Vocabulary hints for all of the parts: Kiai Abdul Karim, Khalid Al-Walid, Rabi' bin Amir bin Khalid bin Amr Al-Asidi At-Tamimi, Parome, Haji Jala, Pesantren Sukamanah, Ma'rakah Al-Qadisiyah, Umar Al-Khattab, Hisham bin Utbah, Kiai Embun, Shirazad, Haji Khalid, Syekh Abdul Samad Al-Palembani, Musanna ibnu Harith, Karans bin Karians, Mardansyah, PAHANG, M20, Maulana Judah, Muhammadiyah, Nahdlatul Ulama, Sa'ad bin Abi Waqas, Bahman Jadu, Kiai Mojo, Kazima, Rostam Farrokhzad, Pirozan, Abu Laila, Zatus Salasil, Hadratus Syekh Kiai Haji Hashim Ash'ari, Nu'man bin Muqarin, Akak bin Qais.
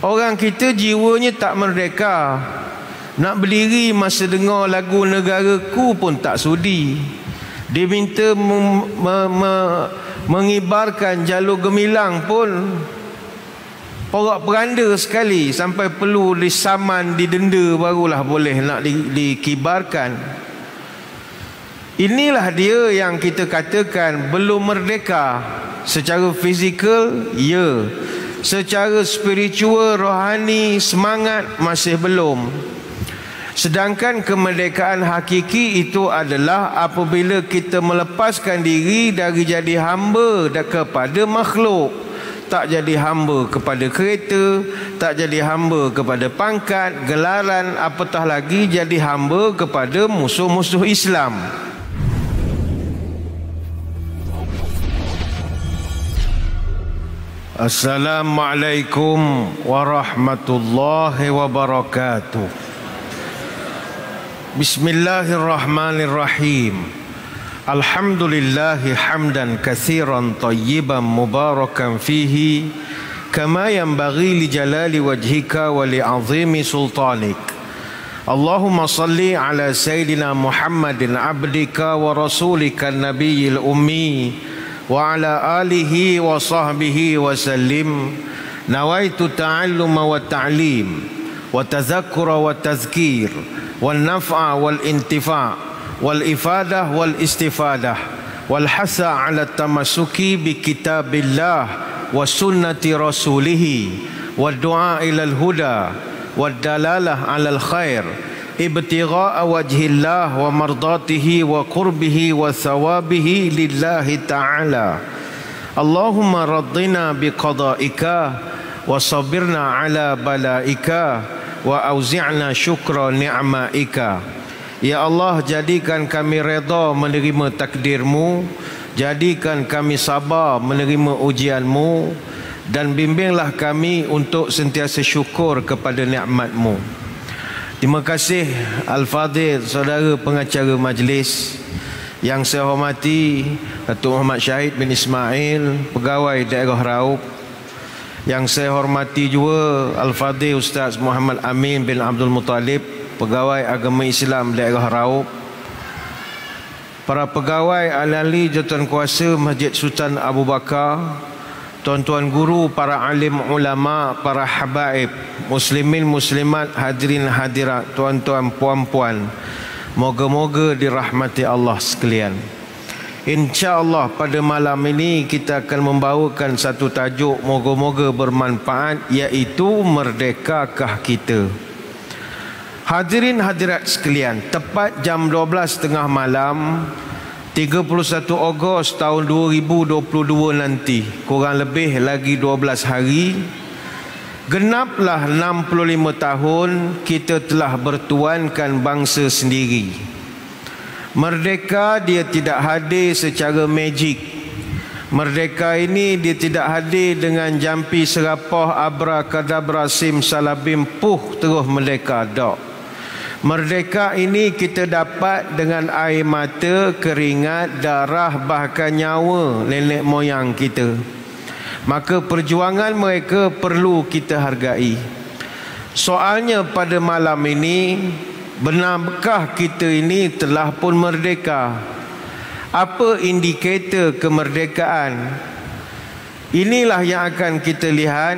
Orang kita jiwanya tak merdeka. Nak berdiri masa dengar lagu negaraku pun tak sudi. Dia minta mengibarkan jalur gemilang pun porak-peranda sekali, sampai perlu disaman, didenda, barulah boleh nak dikibarkan. Inilah dia yang kita katakan belum merdeka. Secara fizikal, ya. Secara spiritual, rohani, semangat masih belum. Sedangkan kemerdekaan hakiki itu adalah apabila kita melepaskan diri dari jadi hamba kepada makhluk. Tak jadi hamba kepada kereta, tak jadi hamba kepada pangkat, gelaran, apatah lagi jadi hamba kepada musuh-musuh Islam. Assalamualaikum warahmatullahi wabarakatuh. Bismillahirrahmanirrahim. Alhamdulillahi hamdan kathiran tayyiban mubarakan fihi kama yanbaghi li jalali wajhika wa li azimi sultanik. Allahumma salli ala sayyidina Muhammadin abdika wa rasulika nabiyil ummi wa ala alihi wa sahbihi wa sallim. Nawaitu ta'alluma wa ta'lim wa tadhakkura wa tazkir wa naf'a wal intifa' wal ifadah wal istifadah wal hasa ala tamasuki bi kitabillah wa sunnati rasulihi wa du'a ila al huda wa dalalah ala al khair ibtigha'a wajhillah wa mardatihi wa qurbihi wa thawabihi lillahi ta'ala. Allahumma raddina bi qada'ika wa sabirna ala bala'ika wa auzi'na syukra ni'ma'ika. Ya Allah, jadikan kami reda menerima takdirmu, jadikan kami sabar menerima ujianmu, dan bimbinglah kami untuk sentiasa syukur kepada nikmatmu. Terima kasih Al-Fadhil, saudara pengacara majlis yang saya hormati, Datuk Muhammad Syahid bin Ismail, pegawai daerah Raub. Yang saya hormati juga Al-Fadhil Ustaz Muhammad Amin bin Abdul Muttalib, pegawai agama Islam daerah Raub. Para pegawai ahli jawatankuasa Masjid Sultan Abu Bakar, tuan-tuan guru, para alim ulama, para habaib, muslimin muslimat, hadirin hadirat, tuan-tuan puan-puan, moga-moga dirahmati Allah sekalian. InsyaAllah pada malam ini kita akan membawakan satu tajuk moga-moga bermanfaat, iaitu merdekakah kita? Hadirin hadirat sekalian, tepat jam 12:30 malam 31 Ogos tahun 2022 nanti, kurang lebih lagi 12 hari, genaplah 65 tahun kita telah bertuankan bangsa sendiri. Merdeka dia tidak hadir secara magik. Merdeka ini dia tidak hadir dengan jampi serapah abrakadabra simsalabim puh terus merdeka, dak. Merdeka ini kita dapat dengan air mata, keringat, darah, bahkan nyawa nenek moyang kita. Maka perjuangan mereka perlu kita hargai. Soalnya pada malam ini, benarkah kita ini telah pun merdeka? Apa indikator kemerdekaan? Inilah yang akan kita lihat.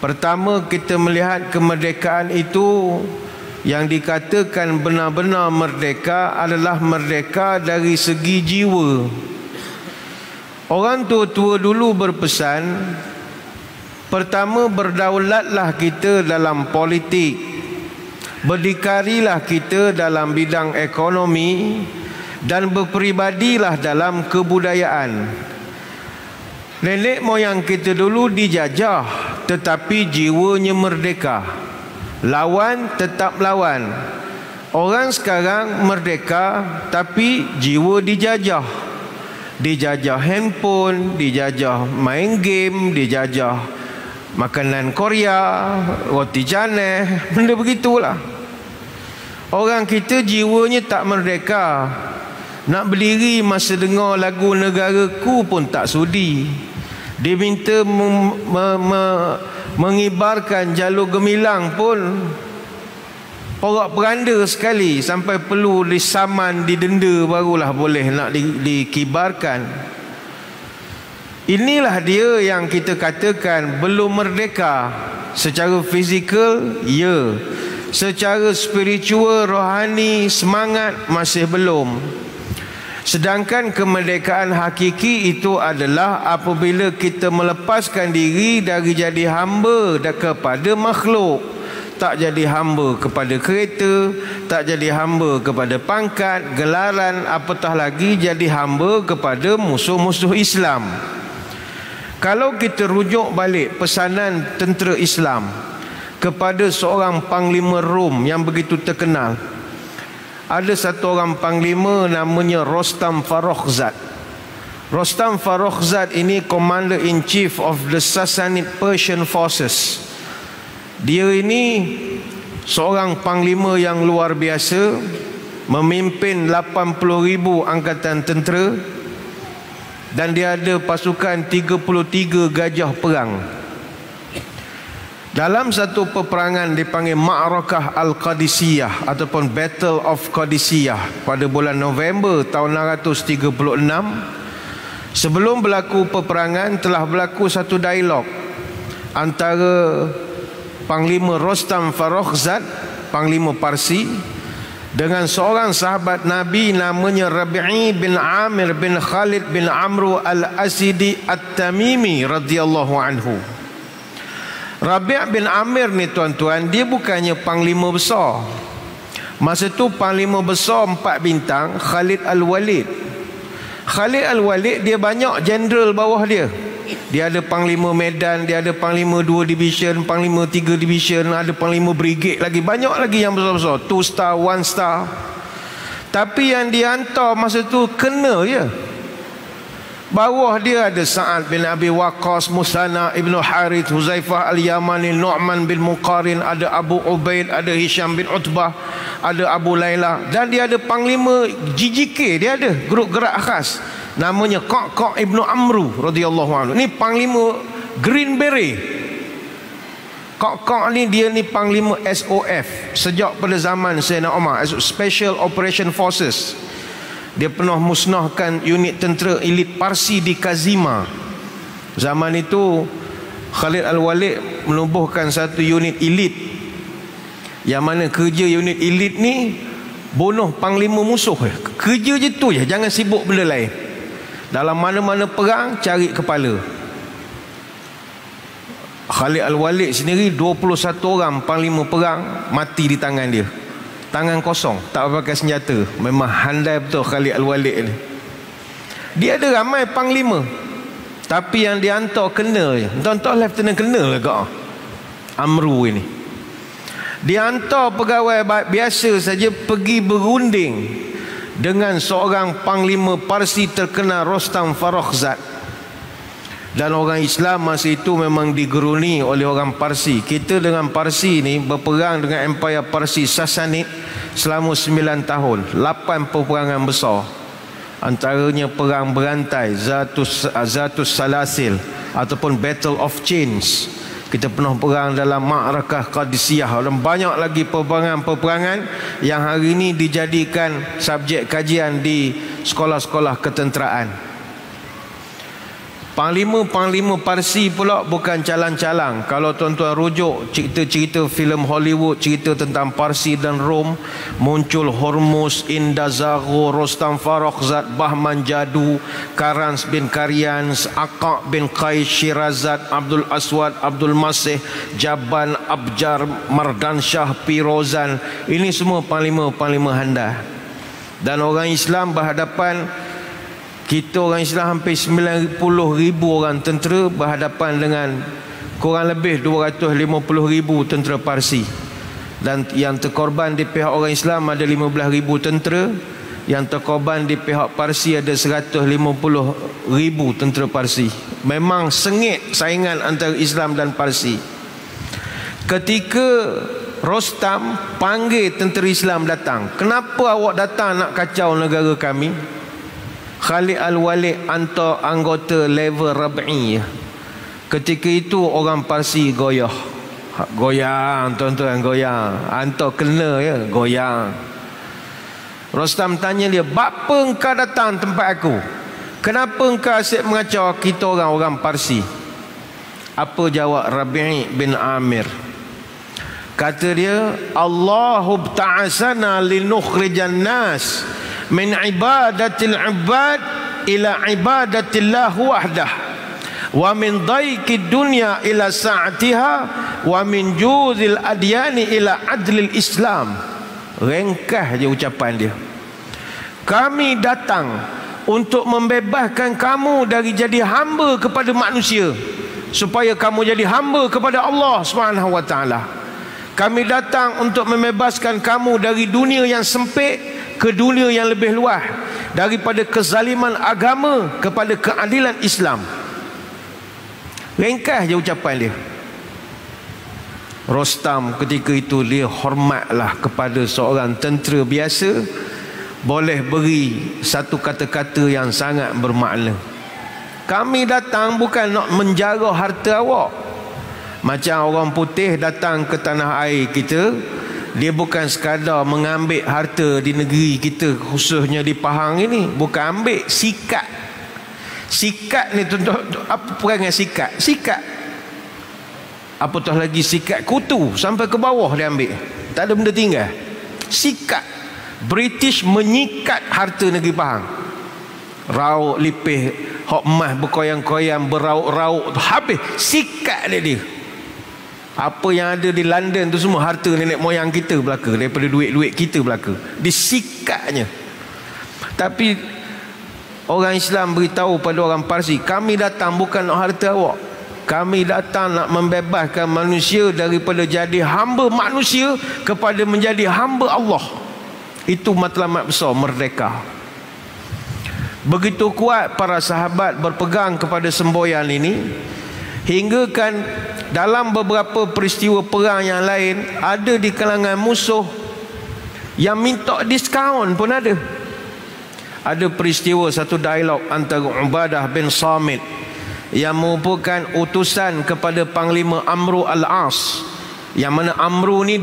Pertama, kita melihat kemerdekaan itu yang dikatakan benar-benar merdeka adalah merdeka dari segi jiwa. Orang tua-tua dulu berpesan, pertama, berdaulatlah kita dalam politik, berdikarilah kita dalam bidang ekonomi, dan berperibadilah dalam kebudayaan. Nenek moyang kita dulu dijajah, tetapi jiwanya merdeka. Lawan tetap lawan. Orang sekarang merdeka tapi jiwa dijajah. Dijajah handphone, dijajah main game, dijajah makanan Korea, roti canai, benda begitulah. Orang kita jiwanya tak merdeka. Nak berdiri masa dengar lagu negaraku pun tak sudi. Diminta mengibarkan jalur gemilang pun porak-peranda sekali, sampai perlu disaman, didenda, barulah boleh nak dikibarkan. Inilah dia yang kita katakan belum merdeka. Secara fizikal, ya. Secara spiritual, rohani, semangat, masih belum. Sedangkan kemerdekaan hakiki itu adalah apabila kita melepaskan diri dari jadi hamba kepada makhluk. Tak jadi hamba kepada kereta, tak jadi hamba kepada pangkat, gelaran, apatah lagi jadi hamba kepada musuh-musuh Islam. Kalau kita rujuk balik pesanan tentera Islam kepada seorang panglima Rom yang begitu terkenal, ada satu orang panglima namanya Rostam Farrokhzad. Rostam Farrokhzad ini Commander in Chief of the Sassanid Persian Forces. Dia ini seorang panglima yang luar biasa, memimpin 80,000 angkatan tentera, dan dia ada pasukan 33 gajah perang. Dalam satu peperangan dipanggil Ma'rakah Al-Qadisiyah ataupun Battle of Qadisiyah pada bulan November tahun 636, sebelum berlaku peperangan telah berlaku satu dialog antara Panglima Rostam Farrokhzad, Panglima Parsi, dengan seorang sahabat Nabi namanya Rabi' bin Amir bin Khalid bin Amr Al-Asidi At-Tamimi radhiyallahu anhu. Rabi' bin Amir ni tuan-tuan, dia bukannya panglima besar. Masa tu panglima besar 4 bintang Khalid Al-Walid. Khalid Al-Walid dia banyak jenderal bawah dia. Dia ada panglima Medan, dia ada panglima 2 division, panglima 3 division, ada panglima brigade lagi. Banyak lagi yang besar-besar, 2 star, 1 star. Tapi yang dihantar masa tu kena je. Bawah dia ada Sa'ad bin Abi Waqas, Musanna ibnu Harith, Huzaifah al Yamani, Nu'man bin Muqarin, ada Abu Ubaid, ada Hisham bin Utbah, ada Abu Laila. Dan dia ada panglima GGK, dia ada grup gerak khas namanya Kok kok ibnu Amru radhiyallahu anhu. Ni panglima Green Beret. Kok kok ni dia ni panglima SOF sejak pada zaman Sayyidina Umar, Special Operation Forces. Dia pernah musnahkan unit tentera elit Parsi di Kazima. Zaman itu Khalid Al-Walid menubuhkan satu unit elit, yang mana kerja unit elit ni bunuh panglima musuh. Kerja je tu je, jangan sibuk benda lain. Dalam mana-mana perang cari kepala. Khalid Al-Walid sendiri 21 orang panglima perang mati di tangan dia. Tangan kosong, tak pakai senjata. Memang handai betul Khalid Al-Walid ni. Dia ada ramai panglima, tapi yang dihantar kena je. Tuan-tuan, Lieutenant Colonel agak Amru ini. Dihantar pegawai biasa saja pergi berunding dengan seorang panglima Parsi terkenal Rostam Farrokhzad. Dan orang Islam masa itu memang digeruni oleh orang Parsi. Kita dengan Parsi ni berperang dengan Empire Parsi Sassanid selama 9 tahun. 8 peperangan besar, antaranya perang berantai Zatus Salasil ataupun Battle of Chains. Kita pernah perang dalam Ma'rakah Qadisiyah, dan banyak lagi peperangan-peperangan yang hari ini dijadikan subjek kajian di sekolah-sekolah ketenteraan. Panglima-panglima Parsi pula bukan calang-calang. Kalau tuan-tuan rujuk cerita-cerita filem Hollywood, cerita tentang Parsi dan Rom, muncul Hormuz, Indazago, Rostam Farrokhzad, Bahman Jadu, Karans bin Karians, Akak bin Qais, Shirazad, Abdul Aswad, Abdul Masih, Jaban, Abjar, Mardansyah, Pirozan. Ini semua panglima-panglima handal. Dan orang Islam berhadapan, kita orang Islam hampir 90,000 orang tentera berhadapan dengan kurang lebih 250,000 tentera Parsi. Dan yang terkorban di pihak orang Islam ada 15,000 tentera, yang terkorban di pihak Parsi ada 150,000 tentera Parsi. Memang sengit saingan antara Islam dan Parsi. Ketika Rostam panggil tentera Islam datang, "Kenapa awak datang nak kacau negara kami?" Khalid Al-Walid hantar anggota level Rabi'i. Ketika itu orang Parsi goyah. Goyang, tuan-tuan, goyang. Hantar kena ya, goyang. Rostam tanya dia, "Bapa engkau datang tempat aku? Kenapa engkau asyik mengacau kita orang-orang Parsi?" Apa jawab Rabi' bin Amir? Kata dia, "Allahu ta'asana linukhrijan nas min ibadatil ibad ila ibadatillah wahdah wa min dhaiqid dunya ila sa'atiha wa min juzil adyani ila adlil Islam." Ringkas je ucapan dia. Kami datang untuk membebaskan kamu dari jadi hamba kepada manusia supaya kamu jadi hamba kepada Allah Subhanahu wa taala. Kami datang untuk membebaskan kamu dari dunia yang sempit ke dunia yang lebih luas, daripada kezaliman agama kepada keadilan Islam. Ringkas je ucapan dia. Rostam ketika itu dia hormatlah kepada seorang tentera biasa, boleh beri satu kata-kata yang sangat bermakna. Kami datang bukan nak menjara harta awak. Macam orang putih datang ke tanah air kita, dia bukan sekadar mengambil harta di negeri kita, khususnya di Pahang ini. Bukan ambil, sikat. Sikat ni tuan-tuan, apa perangai sikat? Sikat. Apatah lagi sikat kutu, sampai ke bawah dia ambil. Tak ada benda tinggal. Sikat. British menyikat harta negeri Pahang. Rauk, lipih, hok mah berkoyang-koyang, berauk-rauk, habis. Sikat dia. Apa yang ada di London tu semua harta nenek moyang kita belaka, daripada duit-duit kita belaka, disikatnya. Tapi orang Islam beritahu pada orang Parsi, kami datang bukan nak harta awak. Kami datang nak membebaskan manusia daripada jadi hamba manusia kepada menjadi hamba Allah. Itu matlamat besar merdeka. Begitu kuat para sahabat berpegang kepada semboyan ini, hinggakan dalam beberapa peristiwa perang yang lain, ada di kalangan musuh yang minta diskaun pun ada. Ada peristiwa satu dialog antara Ubadah bin Samit yang merupakan utusan kepada Panglima Amr al-As, yang mana Amru ni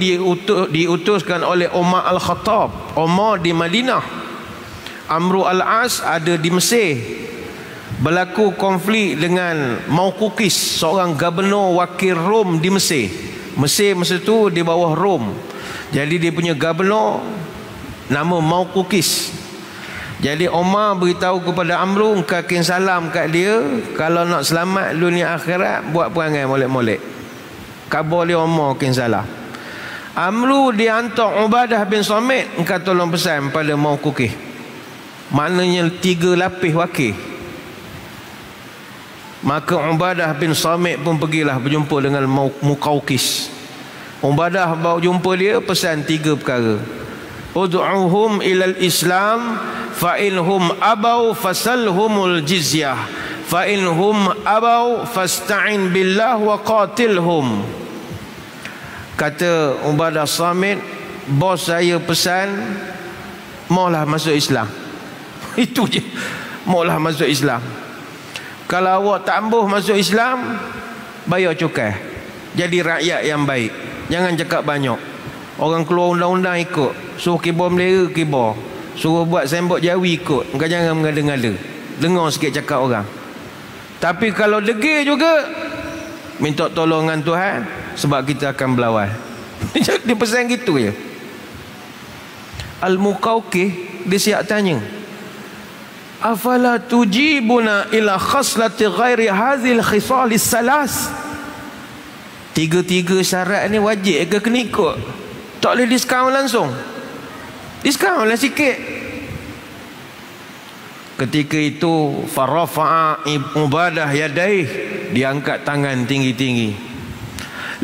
diutuskan oleh Umar Al-Khattab. Umar di Madinah, Amr al-As ada di Mesir. Berlaku konflik dengan Muqawqis, seorang gubernur wakil Rom di Mesir. Mesir masa tu di bawah Rom. Jadi dia punya gubernur nama Muqawqis. Jadi Omar beritahu kepada Amru, engkau kin salam kat dia, kalau nak selamat dunia akhirat buat perangai molek-molek. Khabar dia Omar kin salam. Amru dia hantar Ubadah bin Samit, engkau tolong pesan pada Muqawqis. Maknanya 3 lapis wakil. Maka Ubadah bin Samit pun pergilah berjumpa dengan Muqawqis. Ubadah bawa jumpa dia, pesan 3 perkara. Ud'uhum ilal Islam fa'inhum abaw fasalhumul jizyah fa'inhum abaw fasta'in billah wa qatilhum. Kata Ubadah Samit, bos saya pesan maulah masuk Islam. Itu je, maulah masuk Islam. Kalau awak tak ambuh masuk Islam, bayar cukai. Jadi rakyat yang baik. Jangan cakap banyak. Orang keluar undang-undang ikut. Suruh kibar bendera, kibar. Suruh buat sembok jawi ikut. Engkau jangan mengada-ngada. Dengar sikit cakap orang. Tapi kalau degil juga, minta tolongan Tuhan, sebab kita akan berlawan. Dia pesan gitu je. Al-Muqawqis dia siap tanya, afala tujibuna ila khaslati ghairi hazil khisalis salas. 3-3 syarat ni wajib ke kena ikut? Tak boleh diskaun langsung. Diskaunlah sikit. Ketika itu farafa'a Ubadah yadaih, diangkat tangan tinggi-tinggi.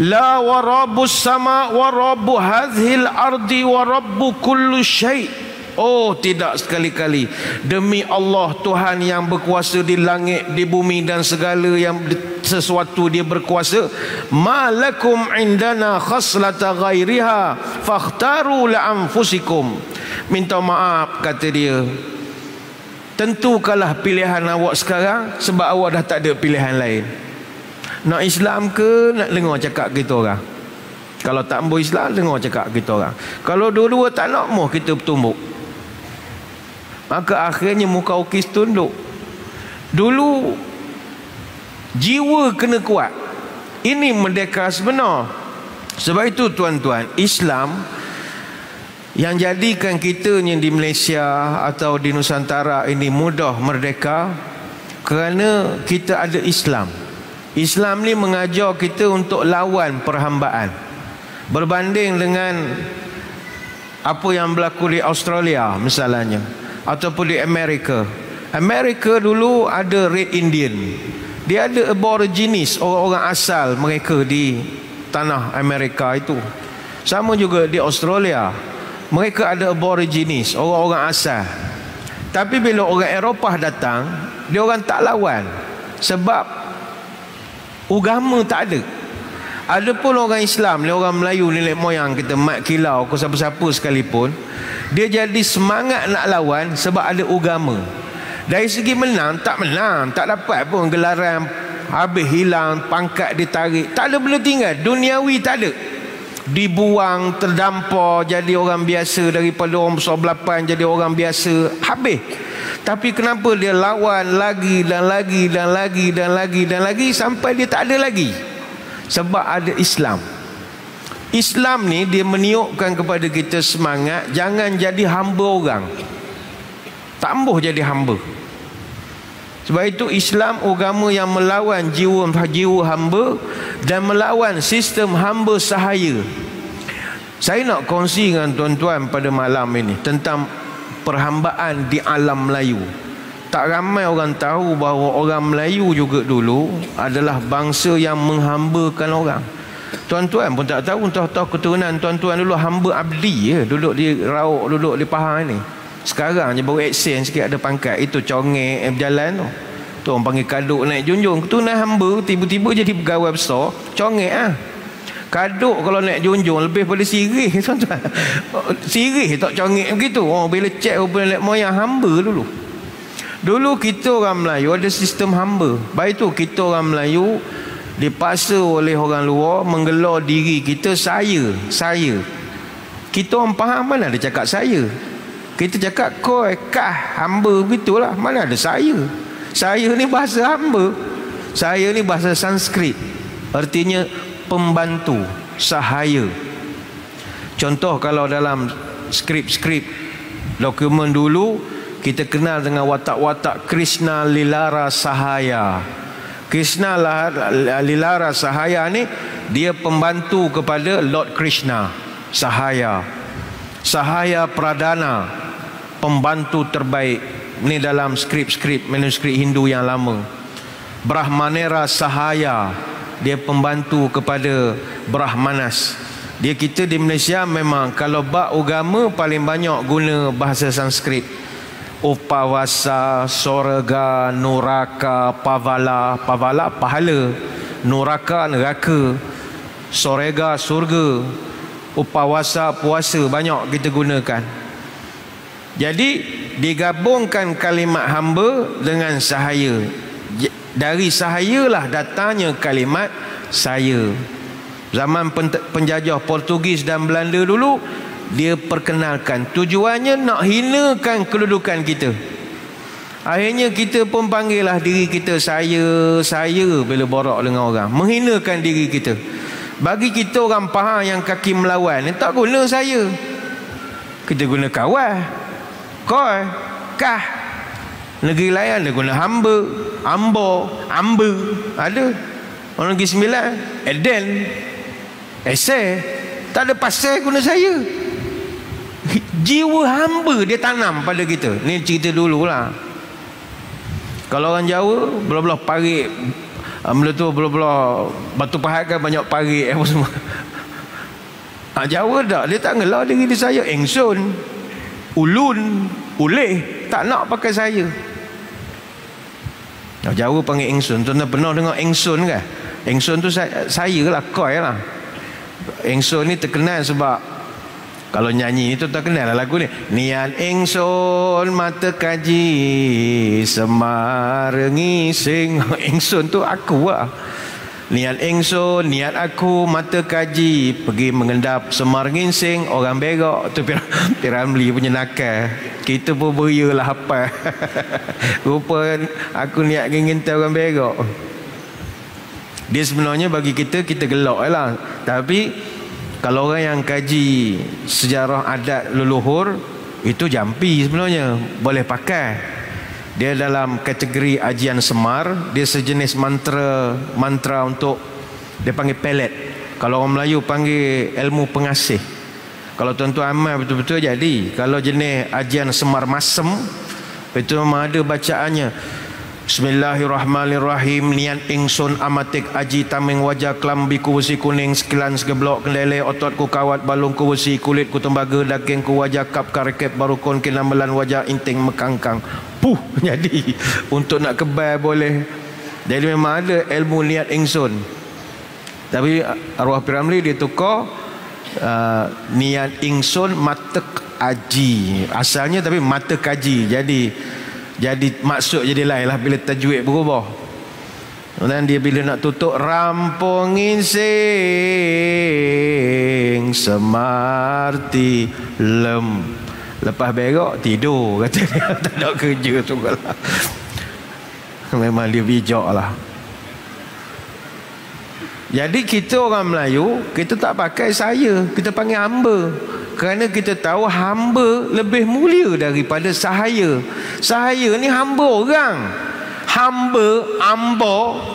La wa rabbus sama wa rabbu hazhil ardi wa rabbu kullu syai'. Oh, tidak sekali-kali, demi Allah Tuhan yang berkuasa di langit, di bumi dan segala yang sesuatu dia berkuasa. Malakum indana khaslata ghairiha fakhtaru la'anfusikum. Minta maaf, kata dia, tentukanlah pilihan awak sekarang, sebab awak dah tak ada pilihan lain. Nak Islam ke nak dengar cakap kita orang? Kalau tak mau Islam, dengar cakap kita orang. Kalau dua-dua tak nak, mau kita bertumbuk. Maka akhirnya Muqawqis tunduk. Dulu jiwa kena kuat. Ini merdeka sebenar. Sebab itu tuan-tuan, Islam yang jadikan kita yang di Malaysia atau di Nusantara ini mudah merdeka kerana kita ada Islam. Islam ni mengajar kita untuk lawan perhambaan. Berbanding dengan apa yang berlaku di Australia misalnya, ataupun di Amerika. Amerika dulu ada Red Indian. Dia ada aborigines, orang-orang asal mereka di tanah Amerika itu. Sama juga di Australia. Mereka ada aborigines, orang-orang asal. Tapi bila orang Eropah datang, dia orang tak lawan. Sebab agama tak ada. Ada pun orang Islam, dia orang Melayu, nenek moyang kita, Mat Kilau, ke siapa-siapa sekalipun, dia jadi semangat nak lawan sebab ada agama. Dari segi menang, tak dapat pun gelaran, habis hilang, pangkat ditarik, tak ada benda tinggal, duniawi tak ada. Dibuang, terdampar, jadi orang biasa. Daripada orang besar belapan jadi orang biasa. Habis. Tapi kenapa dia lawan lagi dan lagi dan lagi dan lagi dan lagi sampai dia tak ada lagi? Sebab ada Islam. Islam ni dia meniupkan kepada kita semangat, jangan jadi hamba orang. Tambah jadi hamba. Sebab itu Islam agama yang melawan jiwa hamba dan melawan sistem hamba sahaya. Saya nak kongsi dengan tuan-tuan pada malam ini tentang perhambaan di alam Melayu. Tak ramai orang tahu bahawa orang Melayu juga dulu adalah bangsa yang menghambakan orang. Tuan-tuan pun tak tahu, tahu keturunan tuan-tuan dulu hamba abdi ya, duduk di Rauk, duduk di Pahang ni. Sekarang je baru eksen sikit ada pangkat. Itu congek berjalan tu. Tu orang panggil kaduk naik junjung. Keturunan hamba tiba-tiba jadi pegawai besar. Congek ah. Kaduk kalau naik junjung lebih pada sirih tuan-tuan. Sirih tak congek begitu. Oh bila cek rupanya naik moyang hamba dulu. Dulu kita orang Melayu ada sistem hamba. Baik tu kita orang Melayu dipaksa oleh orang luar menggelar diri kita saya. Kita orang Pahang mana ada cakap saya. Kita cakap koi, kah, hamba begitulah. Mana ada saya? Saya ni bahasa hamba. Saya ni bahasa Sanskrit. Artinya pembantu, sahaya. Contoh kalau dalam skrip-skrip dokumen dulu, kita kenal dengan watak-watak Krishna Lilara Sahaya. Krishna Lilara Sahaya ni dia pembantu kepada Lord Krishna Sahaya. Sahaya Pradana, pembantu terbaik. Ini dalam skrip-skrip manuskrip Hindu yang lama. Brahmanera Sahaya, dia pembantu kepada Brahmanas. Dia kita di Malaysia memang kalau bab agama paling banyak guna bahasa Sanskrit. Upawasa, Soraga, Nuraka, Pavala pahala, Nuraka neraka, Sorega surga, Upawasa puasa, banyak kita gunakan. Jadi digabungkan kalimat hamba dengan sahaya. Dari sahayalah datangnya kalimat saya. Zaman penjajah Portugis dan Belanda dulu, dia perkenalkan. Tujuannya nak hinakan kedudukan kita. Akhirnya kita pun panggillah diri kita saya bila borak dengan orang. Menghinakan diri kita. Bagi kita orang Pahang yang kaki melawan, tak guna saya. Kita guna kawal. Koi, kah. Negeri lain ada guna hamba, ambo, amba. Ada. Orang Negeri Sembilan, Eden, Ese. Tak ada pasal guna saya. Jiwa hamba dia tanam pada kita. Ni cerita dululah. Kalau orang Jawa, belah-belah parit. Mula tu belah-belah Batu Pahat kan banyak parit apa semua. Jawa tak. Dia tak ngelah diri dia saya. Engson. Ulun, uleh, tak nak pakai saya. Jawa panggil engsun. Tuan-tuan pernah dengar engsun kan? Engsun tu saya lah, koi lah. Engsun ni terkenal sebab kalau nyanyi tu terkenal lah lagu ni. Nian engsun mata kaji semarengi sing. Engsun tu aku lah. Niat ingsun, niat aku, mata kaji, pergi mengendap Semar Nginsing, orang berok tu Piramli punya nakal. Kita pun berialah apa. Rupa aku niat ngintai orang berok. Dia sebenarnya bagi kita, kita gelok lah. Tapi kalau orang yang kaji sejarah adat leluhur, itu jampi sebenarnya, boleh pakai. Dia dalam kategori ajian Semar. Dia sejenis mantra untuk, dia panggil pelet. Kalau orang Melayu panggil ilmu pengasih. Kalau tuan-tuan amal betul-betul jadi. Kalau jenis ajian Semar Masem, itu memang ada bacaannya. Bismillahirrahmanirrahim. Niat ingsun amatik aji tameng wajah kelambi kubusi kuning sekilan segeblok kendele ototku kawat balung kubusi kulitku tembaga dagingku wajah kap karikep barukun kinambelan wajah inting mekangkang. Puh, jadi untuk nak kebal boleh. Jadi memang ada ilmu niat ingsun. Tapi arwah Piramli dia tukar niat ingsun matek aji. Asalnya tapi mata kaji. Jadi maksud jadi lain lah bila tajwid berubah. Dan dia bila nak tutup rampung insing semarti lem. Lepas berok tidur kata dia, tak ada kerja tu lah. Memang dia bijak lah. Jadi kita orang Melayu, kita tak pakai saya, kita panggil hamba. Kerana kita tahu hamba lebih mulia daripada sahaya. Sahaya ni hamba orang. Hamba,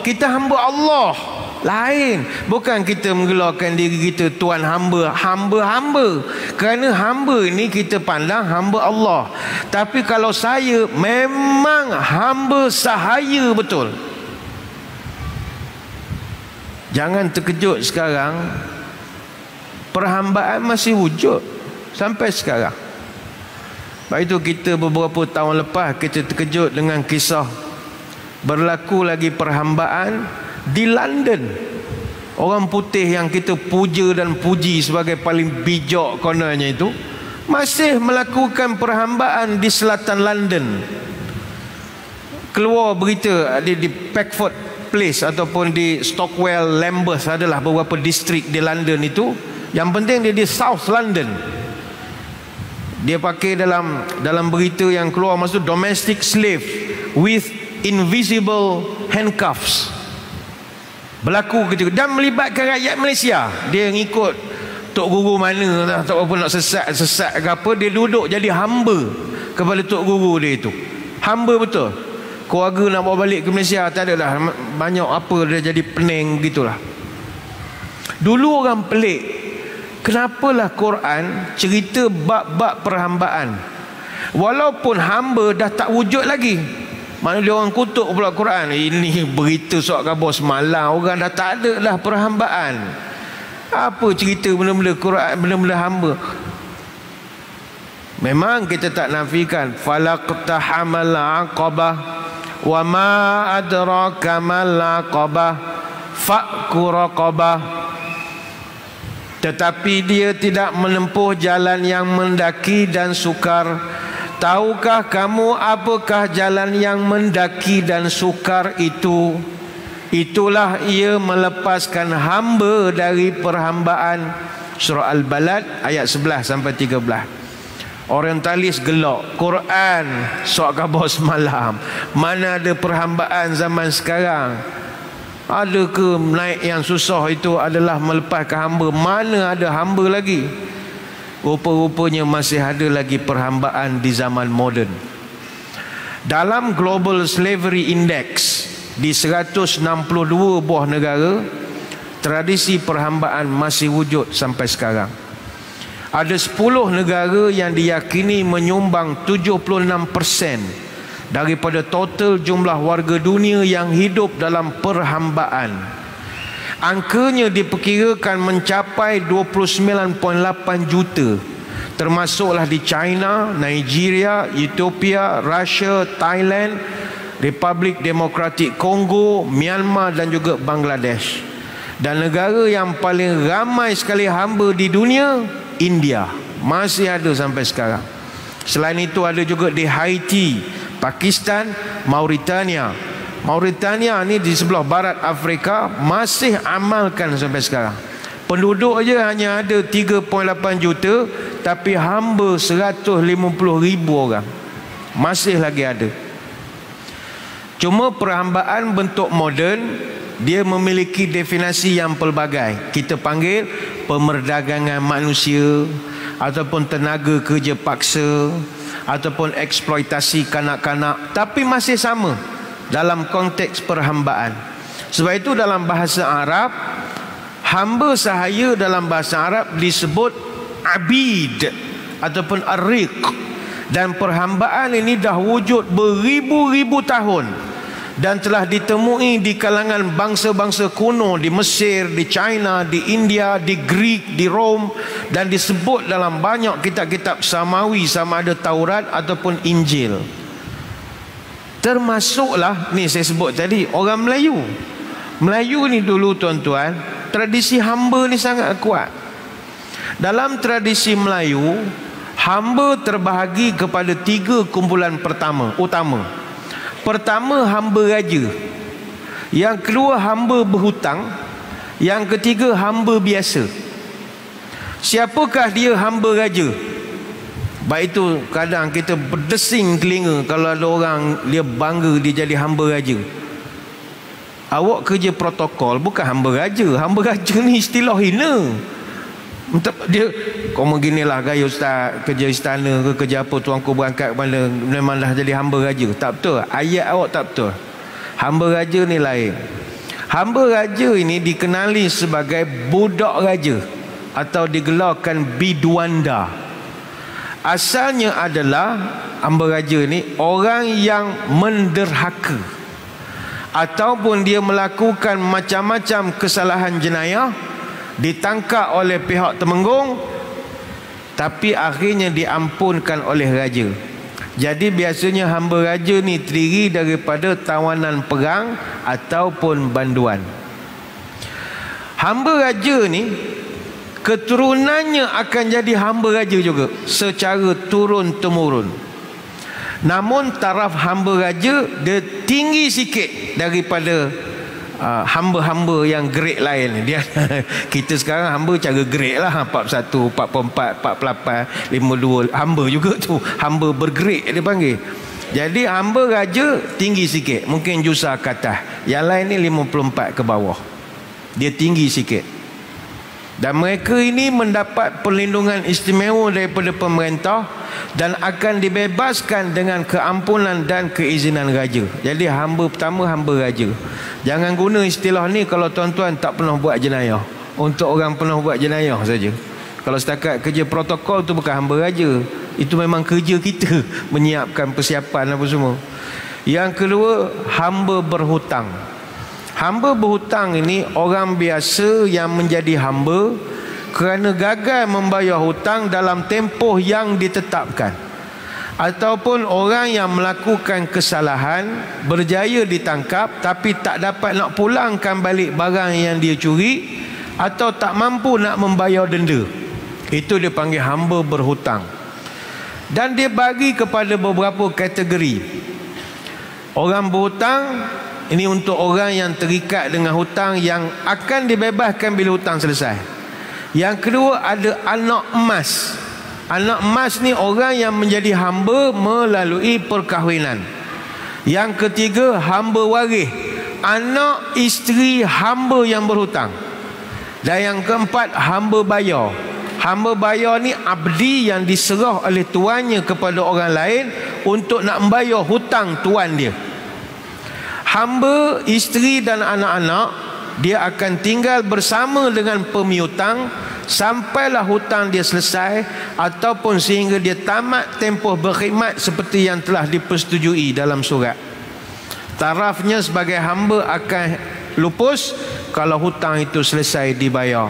kita hamba Allah. Lain. Bukan kita menggelarkan diri kita tuan hamba. Kerana hamba ni kita pandang hamba Allah. Tapi kalau saya memang hamba sahaya betul. Jangan terkejut sekarang. Perhambaan masih wujud sampai sekarang. Sebab itu kita beberapa tahun lepas kita terkejut dengan kisah berlaku lagi perhambaan di London. Orang putih yang kita puja dan puji sebagai paling bijak kononnya itu masih melakukan perhambaan di selatan London. Keluar berita di Peckford Place ataupun di Stockwell, Lambeth, adalah beberapa distrik di London itu. Yang penting dia di South London. Dia pakai dalam berita yang keluar masa tu, domestic slave with invisible handcuffs. Berlaku ketika dan melibatkan rakyat Malaysia. Dia ngikut tok guru mana, tak apa nak sesat ke apa, dia duduk jadi hamba kepada tok guru dia itu. Hamba betul. Keluarga nak bawa balik ke Malaysia tak adalah banyak apa, dia jadi pening gitulah. Dulu orang pelik. Kenapalah Quran cerita bab-bab perhambaan walaupun hamba dah tak wujud lagi? Maknanya orang kutuk pula Quran. Ini berita soal khabar semalam, orang dah tak ada lah perhambaan. Apa cerita benda-benda Quran, benda-benda hamba? Memang kita tak nafikan falaqtahamal aqabah wa ma adraka mal aqabah faqu raqabah. Tetapi dia tidak menempuh jalan yang mendaki dan sukar. Tahukah kamu apakah jalan yang mendaki dan sukar itu? Itulah ia melepaskan hamba dari perhambaan. Surah Al-Balad ayat 11-13. Orientalis gelak. Quran soal khabar semalam. Mana ada perhambaan zaman sekarang? Ada ke naik yang susah itu adalah melepaskan hamba? Mana ada hamba lagi? Rupa-rupanya masih ada lagi perhambaan di zaman moden. Dalam Global Slavery Index di 162 buah negara, tradisi perhambaan masih wujud sampai sekarang. Ada 10 negara yang diyakini menyumbang 76% daripada total jumlah warga dunia yang hidup dalam perhambaan. Angkanya diperkirakan mencapai 29.8 juta. Termasuklah di China, Nigeria, Ethiopia, Russia, Thailand, Republik Demokratik Kongo, Myanmar dan juga Bangladesh. Dan negara yang paling ramai sekali hamba di dunia, India. Masih ada sampai sekarang. Selain itu ada juga di Haiti, Pakistan, Mauritania, Mauritania ni di sebelah barat Afrika masih amalkan sampai sekarang. Penduduk je hanya ada 3.8 juta tapi hamba 150,000 orang. Masih lagi ada. Cuma perhambaan bentuk moden, dia memiliki definisi yang pelbagai. Kita panggil pemerdagangan manusia, ataupun tenaga kerja paksa, ataupun eksploitasi kanak-kanak. Tapi masih sama dalam konteks perhambaan. Sebab itu dalam bahasa Arab, hamba sahaya dalam bahasa Arab disebut abid ataupun ar-riq. Dan perhambaan ini dah wujud beribu-ribu tahun dan telah ditemui di kalangan bangsa-bangsa kuno di Mesir, di China, di India, di Greek, di Rome, dan disebut dalam banyak kitab-kitab samawi sama ada Taurat ataupun Injil. Termasuklah ni saya sebut tadi orang Melayu. Melayu ni dulu tuan-tuan, tradisi hamba ni sangat kuat. Dalam tradisi Melayu, hamba terbahagi kepada 3 kumpulan utama. Pertama, hamba raja. Yang kedua, hamba berhutang. Yang ketiga, hamba biasa. Siapakah dia hamba raja? Baik itu kadang kita berdesing telinga kalau ada orang dia bangga dia jadi hamba raja. Awak kerja protokol, bukan hamba raja. Hamba raja ni istilah hina. Dia kau beginilah gaya ustaz, kerja istana ke kerja apa, tuanku berangkat mana, memang dah jadi hamba raja. Tak betul, ayat awak tak betul. Hamba raja ni lain. Hamba raja ini dikenali sebagai budak raja atau digelarkan biduanda. Asalnya adalah hamba raja ni orang yang menderhaka ataupun dia melakukan macam-macam kesalahan jenayah, ditangkap oleh pihak temenggung tapi akhirnya diampunkan oleh raja. Jadi biasanya hamba raja ni terdiri daripada tawanan perang ataupun banduan. Hamba raja ni keturunannya akan jadi hamba raja juga secara turun temurun. Namun taraf hamba raja dia tinggi sikit daripada hamba-hamba yang grade lain dia. Kita sekarang hamba cara grade lah, 41, 44, 48, 52, hamba juga tu, hamba bergrade dia panggil. Jadi hamba raja tinggi sikit, mungkin jusa ke atas. Yang lain ni 54 ke bawah, dia tinggi sikit. Dan mereka ini mendapat perlindungan istimewa daripada pemerintah dan akan dibebaskan dengan keampunan dan keizinan raja. Jadi hamba pertama, hamba raja. Jangan guna istilah ni kalau tuan-tuan tak pernah buat jenayah. Untuk orang pernah buat jenayah saja. Kalau setakat kerja protokol tu bukan hamba raja. Itu memang kerja kita, menyiapkan persiapan apa semua. Yang kedua, hamba berhutang. Hamba berhutang ini orang biasa yang menjadi hamba kerana gagal membayar hutang dalam tempoh yang ditetapkan, ataupun orang yang melakukan kesalahan, berjaya ditangkap tapi tak dapat nak pulangkan balik barang yang dia curi, atau tak mampu nak membayar denda. Itu dia panggil hamba berhutang. Dan dia bagi kepada beberapa kategori. Orang berhutang ini untuk orang yang terikat dengan hutang yang akan dibebaskan bila hutang selesai. Yang kedua ada anak emas. Anak emas ni orang yang menjadi hamba melalui perkahwinan. Yang ketiga, hamba waris, anak isteri hamba yang berhutang. Dan yang keempat, hamba bayar. Hamba bayar ni abdi yang diserah oleh tuannya kepada orang lain untuk nak membayar hutang tuan dia. Hamba isteri dan anak-anak dia akan tinggal bersama dengan pemiutang sampailah hutang dia selesai ataupun sehingga dia tamat tempoh berkhidmat seperti yang telah dipersetujui dalam surat. Tarafnya sebagai hamba akan lupus kalau hutang itu selesai dibayar.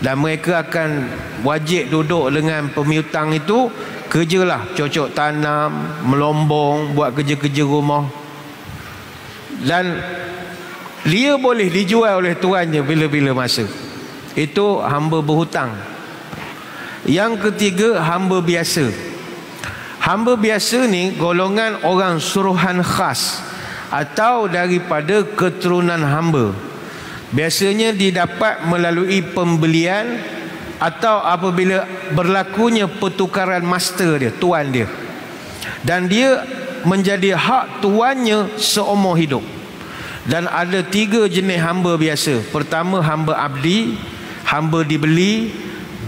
Dan mereka akan wajib duduk dengan pemiutang itu, kerjalah cocok tanam, melombong, buat kerja-kerja rumah. Dan dia boleh dijual oleh tuannya bila-bila masa. Itu hamba berhutang. Yang ketiga, hamba biasa. Hamba biasa ni golongan orang suruhan khas. atau daripada keturunan hamba. Biasanya didapat melalui pembelian atau apabila berlakunya pertukaran master dia, tuan dia, dan dia menjadi hak tuannya seumur hidup. Dan ada tiga jenis hamba biasa. Pertama, hamba abdi, hamba dibeli,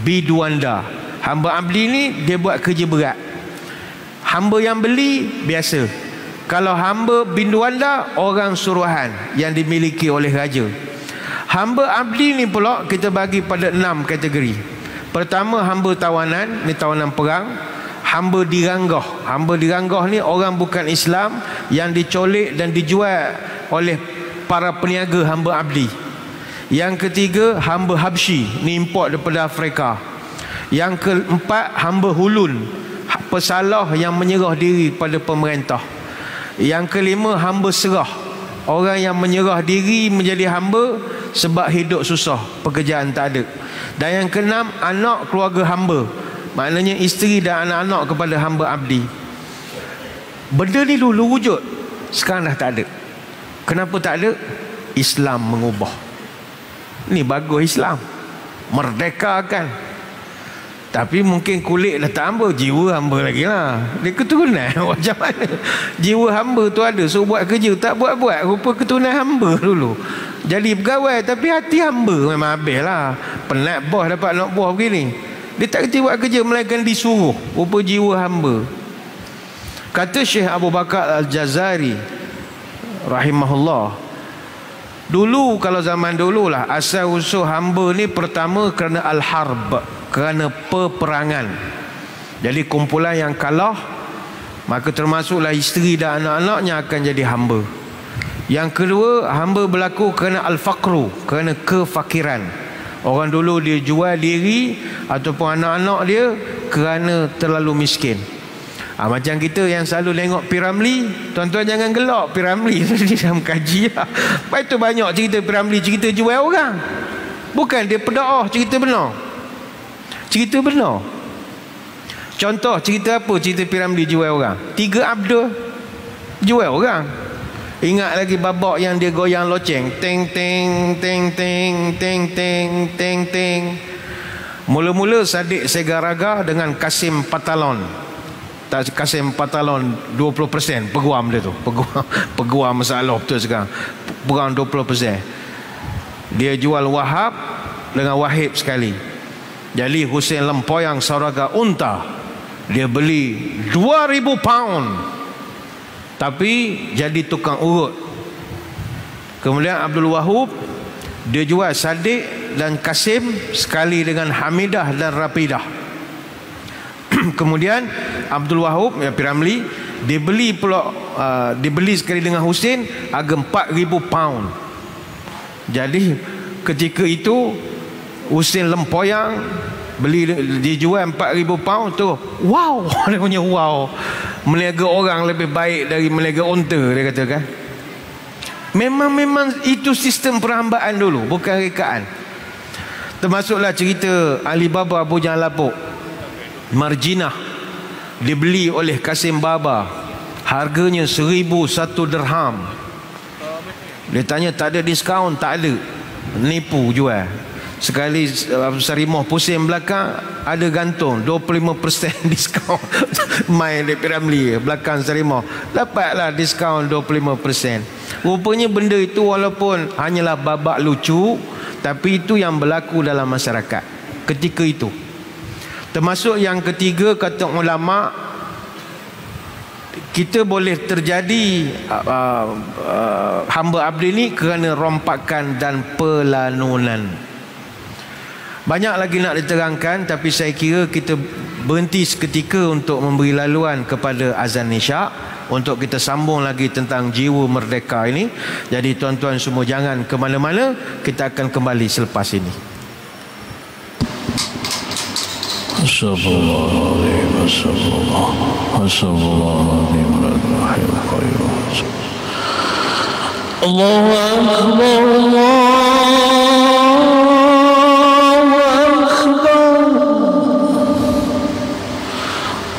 biduanda. Hamba abdi ni dia buat kerja berat. Hamba yang beli biasa. Kalau hamba biduanda, orang suruhan yang dimiliki oleh raja. Hamba abdi ni pula kita bagi pada 6 kategori. Pertama, hamba tawanan, ni tawanan perang. Hamba diranggah. Hamba diranggah ni orang bukan Islam yang dicolek dan dijual oleh para peniaga hamba abdi. Yang ketiga, hamba habsyi, ni import daripada Afrika. Yang keempat, hamba hulun, pesalah yang menyerah diri pada pemerintah. Yang kelima, hamba serah, orang yang menyerah diri menjadi hamba sebab hidup susah, pekerjaan tak ada. Dan yang keenam, anak keluarga hamba, maknanya isteri dan anak-anak kepada hamba abdi. Benda ni dulu wujud, sekarang dah tak ada. Kenapa tak ada? Islam mengubah. Ni bagus Islam, merdeka kan. Tapi mungkin kulit dah tak hamba, jiwa hamba lagi lah. Dia keturunan macam mana? Jiwa hamba tu ada, so buat kerja tak buat-buat, rupa keturunan hamba dulu. Jadi pegawai tapi hati hamba memang habis lah. Penat bos dapat nak buah begini. Dia tak kerti buat kerja melainkan disuruh, rupa jiwa hamba. Kata Syekh Abu Bakar Al-Jazari rahimahullah, dulu kalau zaman dululah asal usul hamba ni pertama kerana al-harb, kerana peperangan. Jadi kumpulan yang kalah, maka termasuklah isteri dan anak-anaknya akan jadi hamba. Yang kedua, hamba berlaku kerana al-faqru, kerana kefakiran. Orang dulu dia jual diri ataupun anak-anak dia kerana terlalu miskin. Macam kita yang selalu tengok Piramli. Tuan-tuan jangan gelak Piramli tadi dalam kaji lah. Lepas tu banyak cerita Piramli, cerita jual orang. Bukan dia pedaah, cerita benar. Cerita benar. Contoh cerita apa? Cerita Piramli jual orang. 3 abda jual orang. Ingat lagi babak yang dia goyang loceng. Teng teng teng teng teng teng teng teng. Mula-mula Sadiq Segaraga dengan Kasim Patalon. Kasim Patalon 20%. Peguam dia tu. Peguam masalah betul sekarang. Peguam 20%. Dia jual Wahab dengan Wahib sekali. Jadi Hussein Lempoyang Saraga unta, dia beli 2,000 pound, tapi jadi tukang urut. Kemudian Abdul Wahab, dia jual Sadiq dan Kasim sekali dengan Hamidah dan Rapidah. Kemudian Abdul Wahab, ya Piramli, dia beli pula, dia beli sekali dengan Hussein harga 4,000 pound. Jadi ketika itu Hussein Lempoyang beli, dijual 4,000 pound tu. Wow, dia punya wow. Meniaga orang lebih baik dari meniaga unta, dia katakan. Memang itu sistem perhambaan dulu, bukan rekaan. Termasuklah cerita Alibaba Abu Jahal Lapuk. Marjinah dibeli oleh Kasim Baba, harganya 1,001 dirham. Dia tanya tak ada diskaun, tak ada. Nipu jual. Sekali Sarimah pusing belakang, ada gantung 25% diskaun. Main di Piramli belakang Sarimah, dapatlah diskaun 25%. Rupanya benda itu walaupun hanyalah babak lucu, tapi itu yang berlaku dalam masyarakat ketika itu. Termasuk yang ketiga, kata ulama, kita boleh terjadi hamba abdi ni kerana rompakan dan pelanunan. Banyak lagi nak diterangkan, tapi saya kira kita berhenti seketika untuk memberi laluan kepada azan isyak untuk kita sambung lagi tentang jiwa merdeka ini. Jadi tuan-tuan semua jangan ke mana-mana, kita akan kembali selepas ini. Allahu akbar, Allah.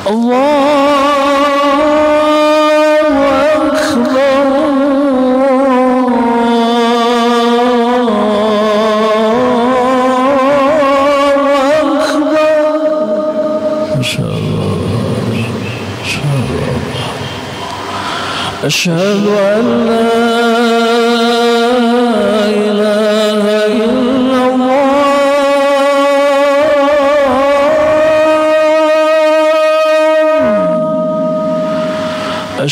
Allahu Akbar. أشهد أن لا إله إلا الله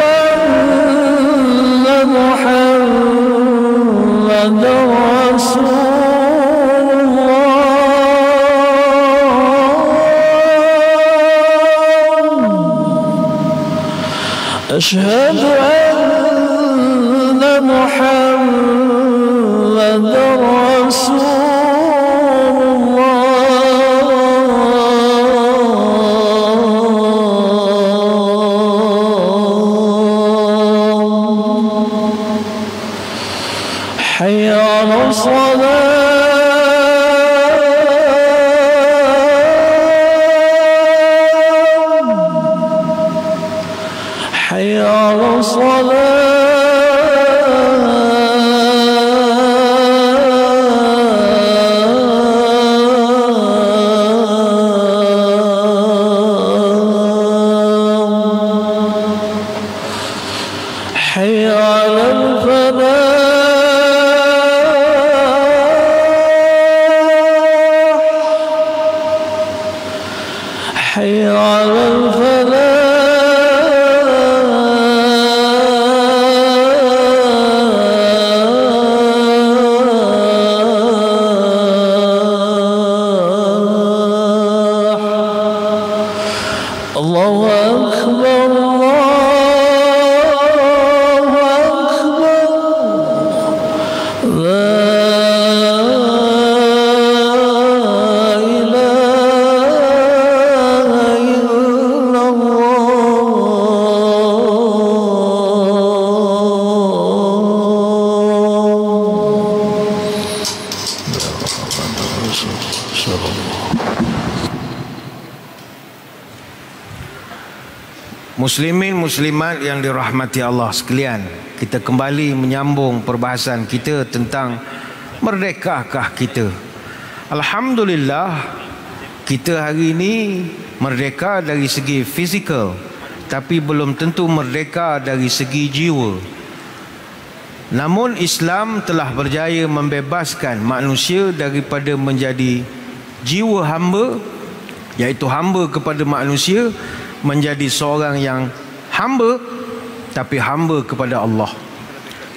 أن محمد رسول الله أشهد أن محمد رسول Muslimin muslimat yang dirahmati Allah sekalian, kita kembali menyambung perbahasan kita tentang merdekakah kita. Alhamdulillah, kita hari ini merdeka dari segi fizikal, tapi belum tentu merdeka dari segi jiwa. Namun Islam telah berjaya membebaskan manusia daripada menjadi jiwa hamba, iaitu hamba kepada manusia, menjadi seorang yang hamba tapi hamba kepada Allah.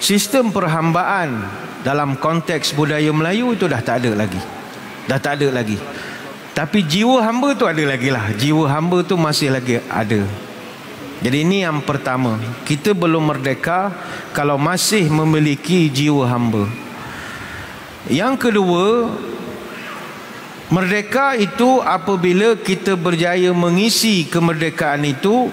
Sistem perhambaan dalam konteks budaya Melayu itu dah tak ada lagi. Dah tak ada lagi. Tapi jiwa hamba tu ada lagi lah. Jiwa hamba tu masih lagi ada. Jadi ini yang pertama. Kita belum merdeka kalau masih memiliki jiwa hamba. Yang kedua, merdeka itu apabila kita berjaya mengisi kemerdekaan itu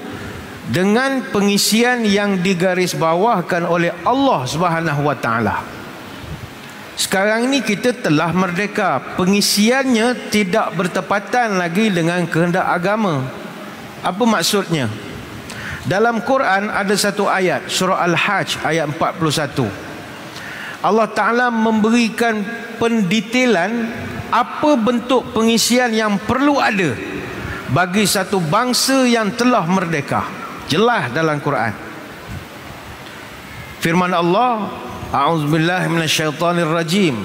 dengan pengisian yang digarisbawahkan oleh Allah SWT. Sekarang ini kita telah merdeka, pengisiannya tidak bertepatan lagi dengan kehendak agama. Apa maksudnya? Dalam Quran ada satu ayat, surah Al-Hajj ayat 41. Allah Ta'ala memberikan pendetailan apa bentuk pengisian yang perlu ada bagi satu bangsa yang telah merdeka. Jelas dalam Quran. Firman Allah, A'udzubillahi minasyaitonirrajim.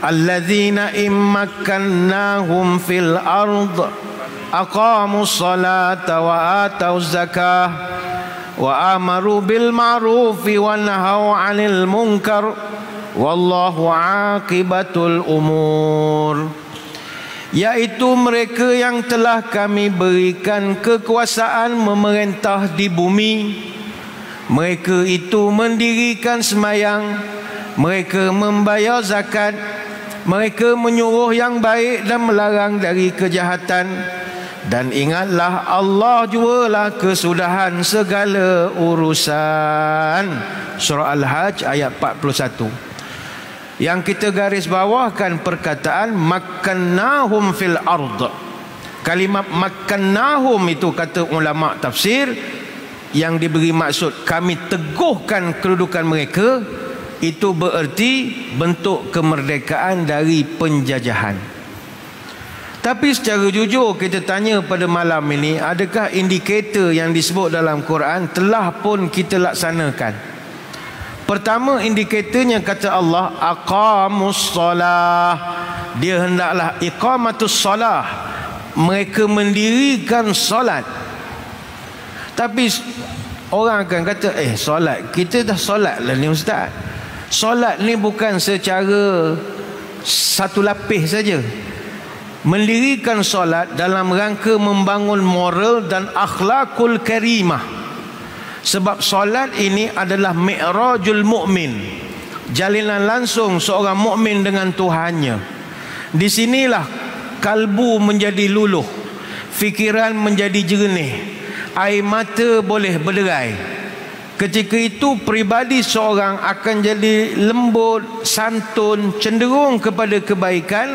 Alladzina immakannahum fil ard aqamus salata wa atauz zakah wa amaru bil ma'rufi wa nahaw 'anil munkar. Wallahu aqibatul umur. Yaitu mereka yang telah kami berikan kekuasaan memerintah di bumi. Mereka itu mendirikan sembahyang, mereka membayar zakat, mereka menyuruh yang baik dan melarang dari kejahatan. Dan ingatlah, Allah jualah kesudahan segala urusan. Surah Al-Hajj ayat 41. Yang kita garis bawahkan perkataan makkannahum fil ard. Kalimat makannahum itu kata ulama tafsir yang diberi maksud kami teguhkan kedudukan mereka, itu bererti bentuk kemerdekaan dari penjajahan. Tapi secara jujur kita tanya pada malam ini, adakah indikator yang disebut dalam Quran telah pun kita laksanakan? Pertama indikatornya kata Allah aqamus solah, dia hendaklah iqamatus solah, mereka mendirikan solat. Tapi orang akan kata solat, kita dah solat lah ni ustaz. Solat ni bukan secara satu lapis saja. Mendirikan solat dalam rangka membangun moral dan akhlakul karimah. Sebab solat ini adalah mi'rajul mukmin, jalinan langsung seorang mukmin dengan Tuhannya. Di sinilah kalbu menjadi luluh, fikiran menjadi jernih, air mata boleh berderai. Ketika itu peribadi seorang akan jadi lembut, santun, cenderung kepada kebaikan.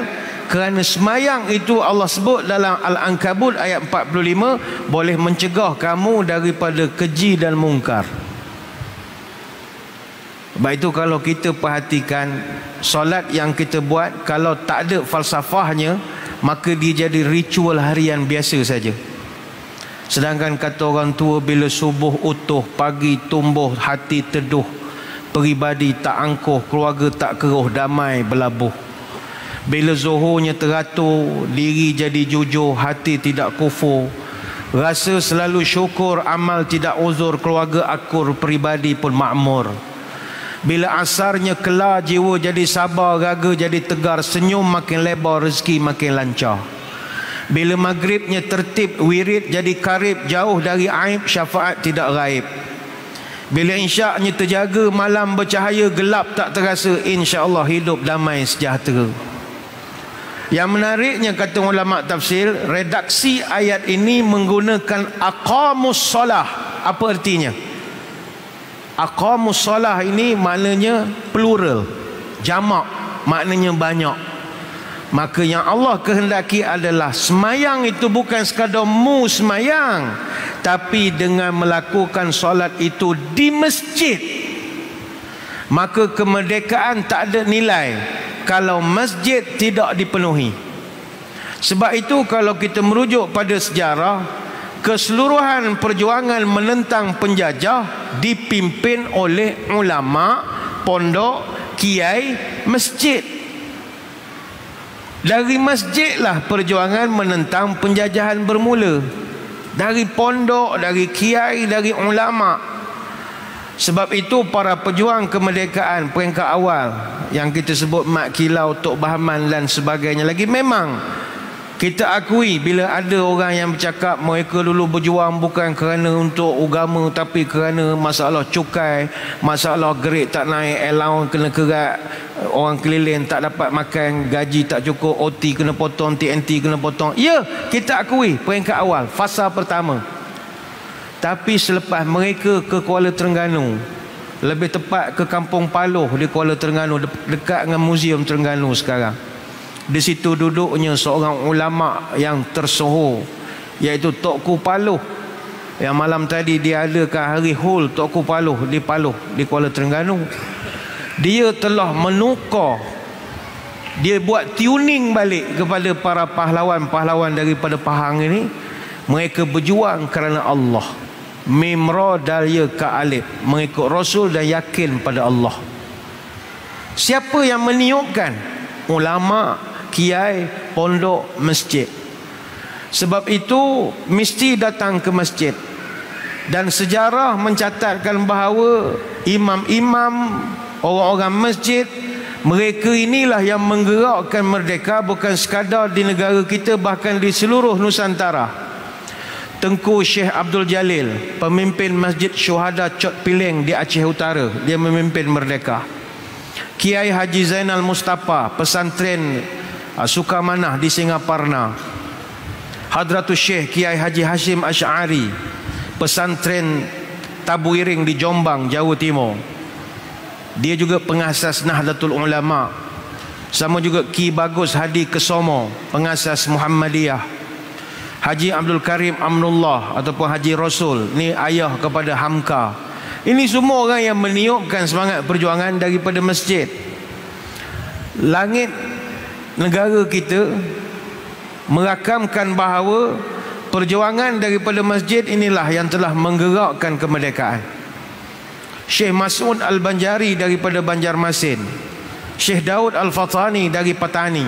Kerana semayang itu Allah sebut dalam Al-Ankabut ayat 45 boleh mencegah kamu daripada keji dan mungkar. Sebab itu kalau kita perhatikan solat yang kita buat, kalau tak ada falsafahnya, maka dia jadi ritual harian biasa saja. Sedangkan kata orang tua, bila subuh utuh, pagi tumbuh, hati teduh, peribadi tak angkuh, keluarga tak keruh, damai berlabuh. Bila zuhurnya teratur, diri jadi jujur, hati tidak kufur, rasa selalu syukur, amal tidak uzur, keluarga akur, peribadi pun makmur. Bila asarnya kelar, jiwa jadi sabar, raga jadi tegar, senyum makin lebar, rezeki makin lancar. Bila maghribnya tertib, wirid jadi karib, jauh dari aib, syafaat tidak raib. Bila insyaknya terjaga, malam bercahaya, gelap tak terasa, insyaAllah hidup damai sejahtera. Yang menariknya kata ulama tafsir, redaksi ayat ini menggunakan aqamus solah. Apa artinya? Aqamus solah ini maknanya plural, jamak, maknanya banyak. Maka yang Allah kehendaki adalah semayang itu bukan sekadar mu semayang, tapi dengan melakukan solat itu di masjid. Maka kemerdekaan tak ada nilai kalau masjid tidak dipenuhi. Sebab itu kalau kita merujuk pada sejarah, keseluruhan perjuangan menentang penjajah dipimpin oleh ulama, pondok, kiai, masjid. Dari masjidlah perjuangan menentang penjajahan bermula. Dari pondok, dari kiai, dari ulama. Sebab itu para pejuang kemerdekaan peringkat awal yang kita sebut Mat Kilau, Tok Bahman dan sebagainya lagi, memang kita akui bila ada orang yang bercakap mereka dulu berjuang bukan kerana untuk agama, tapi kerana masalah cukai, masalah grade tak naik, allowance kena kerat, orang keliling tak dapat makan, gaji tak cukup, OT kena potong, TNT kena potong. Ya, kita akui peringkat awal, fasa pertama. Tapi selepas mereka ke Kuala Terengganu, lebih tepat ke Kampung Paloh di Kuala Terengganu, dekat dengan Museum Terengganu sekarang. Di situ duduknya seorang ulama yang tersohor, iaitu Tokku Paloh. Yang malam tadi dia adakan hari hul Tokku Paloh, di Kuala Terengganu. Dia telah menukar, dia buat tuning balik kepada para pahlawan-pahlawan daripada Pahang ini. Mereka berjuang kerana Allah, mimra daya ka'alib, mengikut Rasul dan yakin pada Allah. Siapa yang meniupkan? Ulama, kiai, pondok, masjid. Sebab itu mesti datang ke masjid. Dan sejarah mencatatkan bahawa imam-imam, orang-orang masjid, mereka inilah yang menggerakkan merdeka, bukan sekadar di negara kita, bahkan di seluruh Nusantara. Tengku Syekh Abdul Jalil, pemimpin Masjid Syuhada Cot Piling di Aceh Utara, dia memimpin merdeka. Kiai Haji Zainal Mustafa, pesantren Sukamanah di Singaparna. Hadratus Syekh Kiai Haji Hashim Ash'ari, pesantren Tabuiring di Jombang, Jawa Timur. Dia juga pengasas Nahdlatul Ulama. Sama juga Ki Bagus Hadi Kesomo, pengasas Muhammadiyah. Haji Abdul Karim Amnullah ataupun Haji Rasul, ni ayah kepada Hamka. Ini semua orang yang meniupkan semangat perjuangan daripada masjid. Langit negara kita merakamkan bahawa perjuangan daripada masjid inilah yang telah menggerakkan kemerdekaan. Syekh Mas'ud Al-Banjari daripada Banjarmasin, Syekh Daud Al-Fatani dari Patani,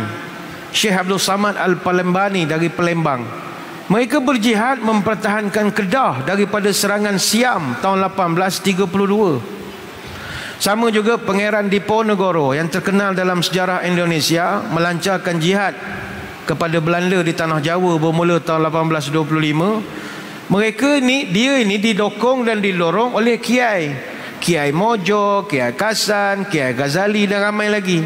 Syekh Abdul Samad Al-Palembani dari Palembang. Mereka berjihad mempertahankan Kedah daripada serangan Siam tahun 1832. Sama juga Pangeran Diponegoro yang terkenal dalam sejarah Indonesia melancarkan jihad kepada Belanda di tanah Jawa bermula tahun 1825. Mereka ni, dia ini didokong dan didorong oleh kiai, Kiai Mojo, Kiai Kasan, Kiai Ghazali dan ramai lagi.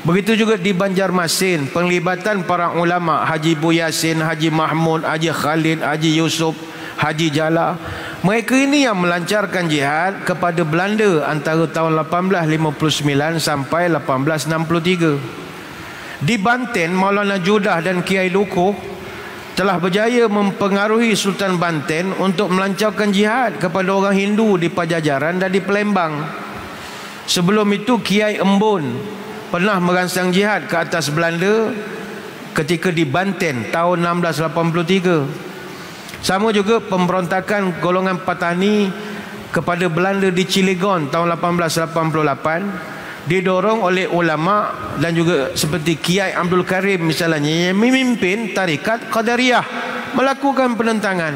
Begitu juga di Banjarmasin, penglibatan para ulama, Haji Buyasin, Haji Mahmud, Haji Khalid, Haji Yusuf, Haji Jala. Mereka ini yang melancarkan jihad kepada Belanda antara tahun 1859 sampai 1863. Di Banten, Maulana Judah dan Kiai Lukuh telah berjaya mempengaruhi Sultan Banten untuk melancarkan jihad kepada orang Hindu di Pajajaran dan di Palembang. Sebelum itu, Kiai Embun pernah merangsang jihad ke atas Belanda ketika di Banten tahun 1683. Sama juga pemberontakan golongan Patani kepada Belanda di Cilegon tahun 1888. Didorong oleh ulama dan juga seperti Kiai Abdul Karim misalnya, yang memimpin tarikat Qadariyah melakukan penentangan.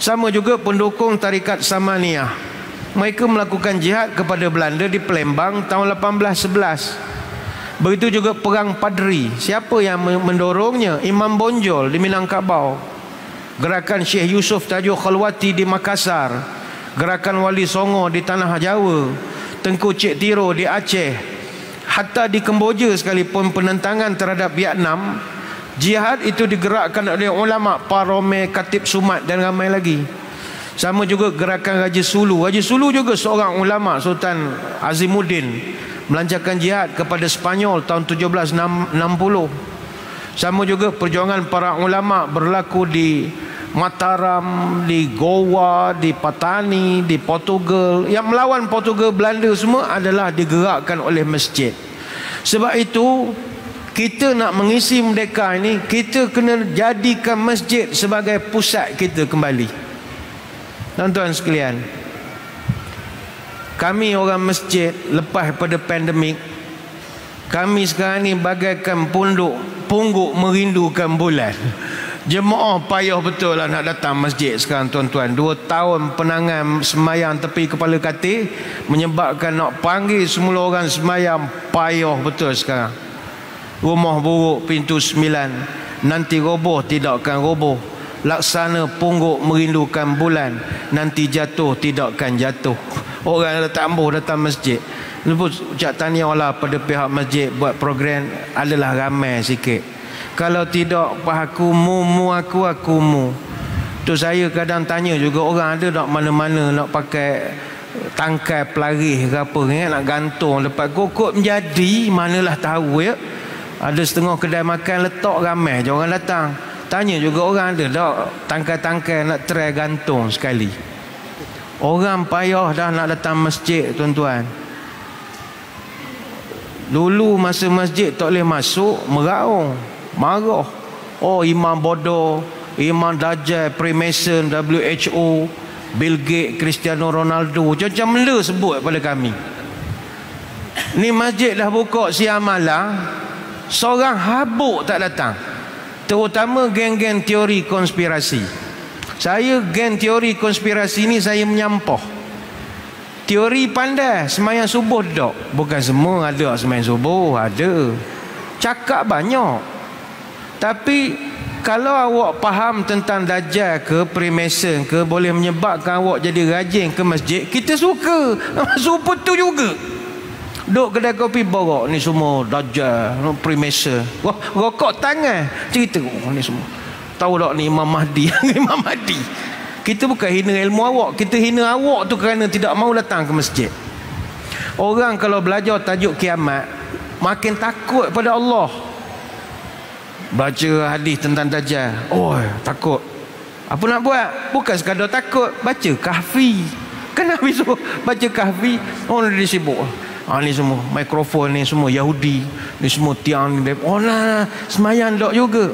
Sama juga pendukung tarikat Samaniyah, mereka melakukan jihad kepada Belanda di Palembang tahun 1811. Begitu juga Perang Padri. Siapa yang mendorongnya? Imam Bonjol di Minangkabau, gerakan Syekh Yusuf Tajuh Khalwati di Makassar, gerakan Wali Songo di tanah Jawa, Tengku Cik Tiro di Aceh. Hatta di Kemboja sekalipun penentangan terhadap Vietnam, jihad itu digerakkan oleh ulama, Parome, Khatib Sumat dan ramai lagi. Sama juga gerakan Haji Sulu. Haji Sulu juga seorang ulama, Sultan Azimuddin, melancarkan jihad kepada Spanyol tahun 1760. Sama juga perjuangan para ulama berlaku di Mataram, di Goa, di Patani, di Portugal. Yang melawan Portugal, Belanda semua adalah digerakkan oleh masjid. Sebab itu, kita nak mengisi merdeka ini, kita kena jadikan masjid sebagai pusat kita kembali. Tuan-tuan sekalian, kami orang masjid lepas pada pandemik, kami sekarang ni bagaikan pungguk merindukan bulan. Jemaah payah betul lah nak datang masjid sekarang tuan-tuan. 2 tahun penangan semayang tepi kepala katil menyebabkan nak panggil semula orang semayang payah betul sekarang. Rumah buruk pintu 9, nanti roboh tidakkan roboh. Laksana pungguk merindukan bulan, nanti jatuh tidakkan jatuh. Orang dah tambah datang masjid. Lepas ucap tahniah lah pada pihak masjid buat program adalah ramai sikit. Kalau tidak pahaku mu aku mu. Tu saya kadang tanya juga orang ada nak mana-mana nak pakai tangkai pelarih ke apa kan, nak gantung lepas kokok menjadi, manalah tahu ya. Ada setengah kedai makan letak ramai je orang datang. Tanya juga orang ada tak tangkai-tangkai nak try gantung sekali. Orang payah dah nak datang masjid tuan-tuan. Dulu masa masjid tak boleh masuk, meraung, marah. Oh, imam bodoh, imam dajjal, Freemason, WHO, Bill Gates, Cristiano Ronaldo, macam benda sebut pada kami. Ni masjid dah buka siang malam, seorang habuk tak datang. Terutama geng-geng teori konspirasi. Saya geng teori konspirasi ni saya menyampah. Teori pandai, semayang subuh tak? Bukan semua ada semayang subuh, ada. Cakap banyak. Tapi kalau awak faham tentang dajjal ke, Freemason ke, boleh menyebabkan awak jadi rajin ke masjid, kita suka. Suka tu juga. Duk kedai kopi borok, ni semua dajjal, Freemason. Wah, rokok tangan. Cerita, oh, ni semua. Tahu tak ni Imam Mahdi? Imam Mahdi. Kita bukan hina ilmu awak, kita hina awak tu kerana tidak mau datang ke masjid. Orang kalau belajar tajuk kiamat makin takut pada Allah. Baca hadis tentang Dajjal. Oh, takut. Apa nak buat? Bukan sekadar takut. Baca Kahfi. Kenapa suruh baca Kahfi? Orang dia sibuk. Ni semua. Mikrofon ni semua. Yahudi. Ni semua tiang ni. Oh lah. Semayang dok juga.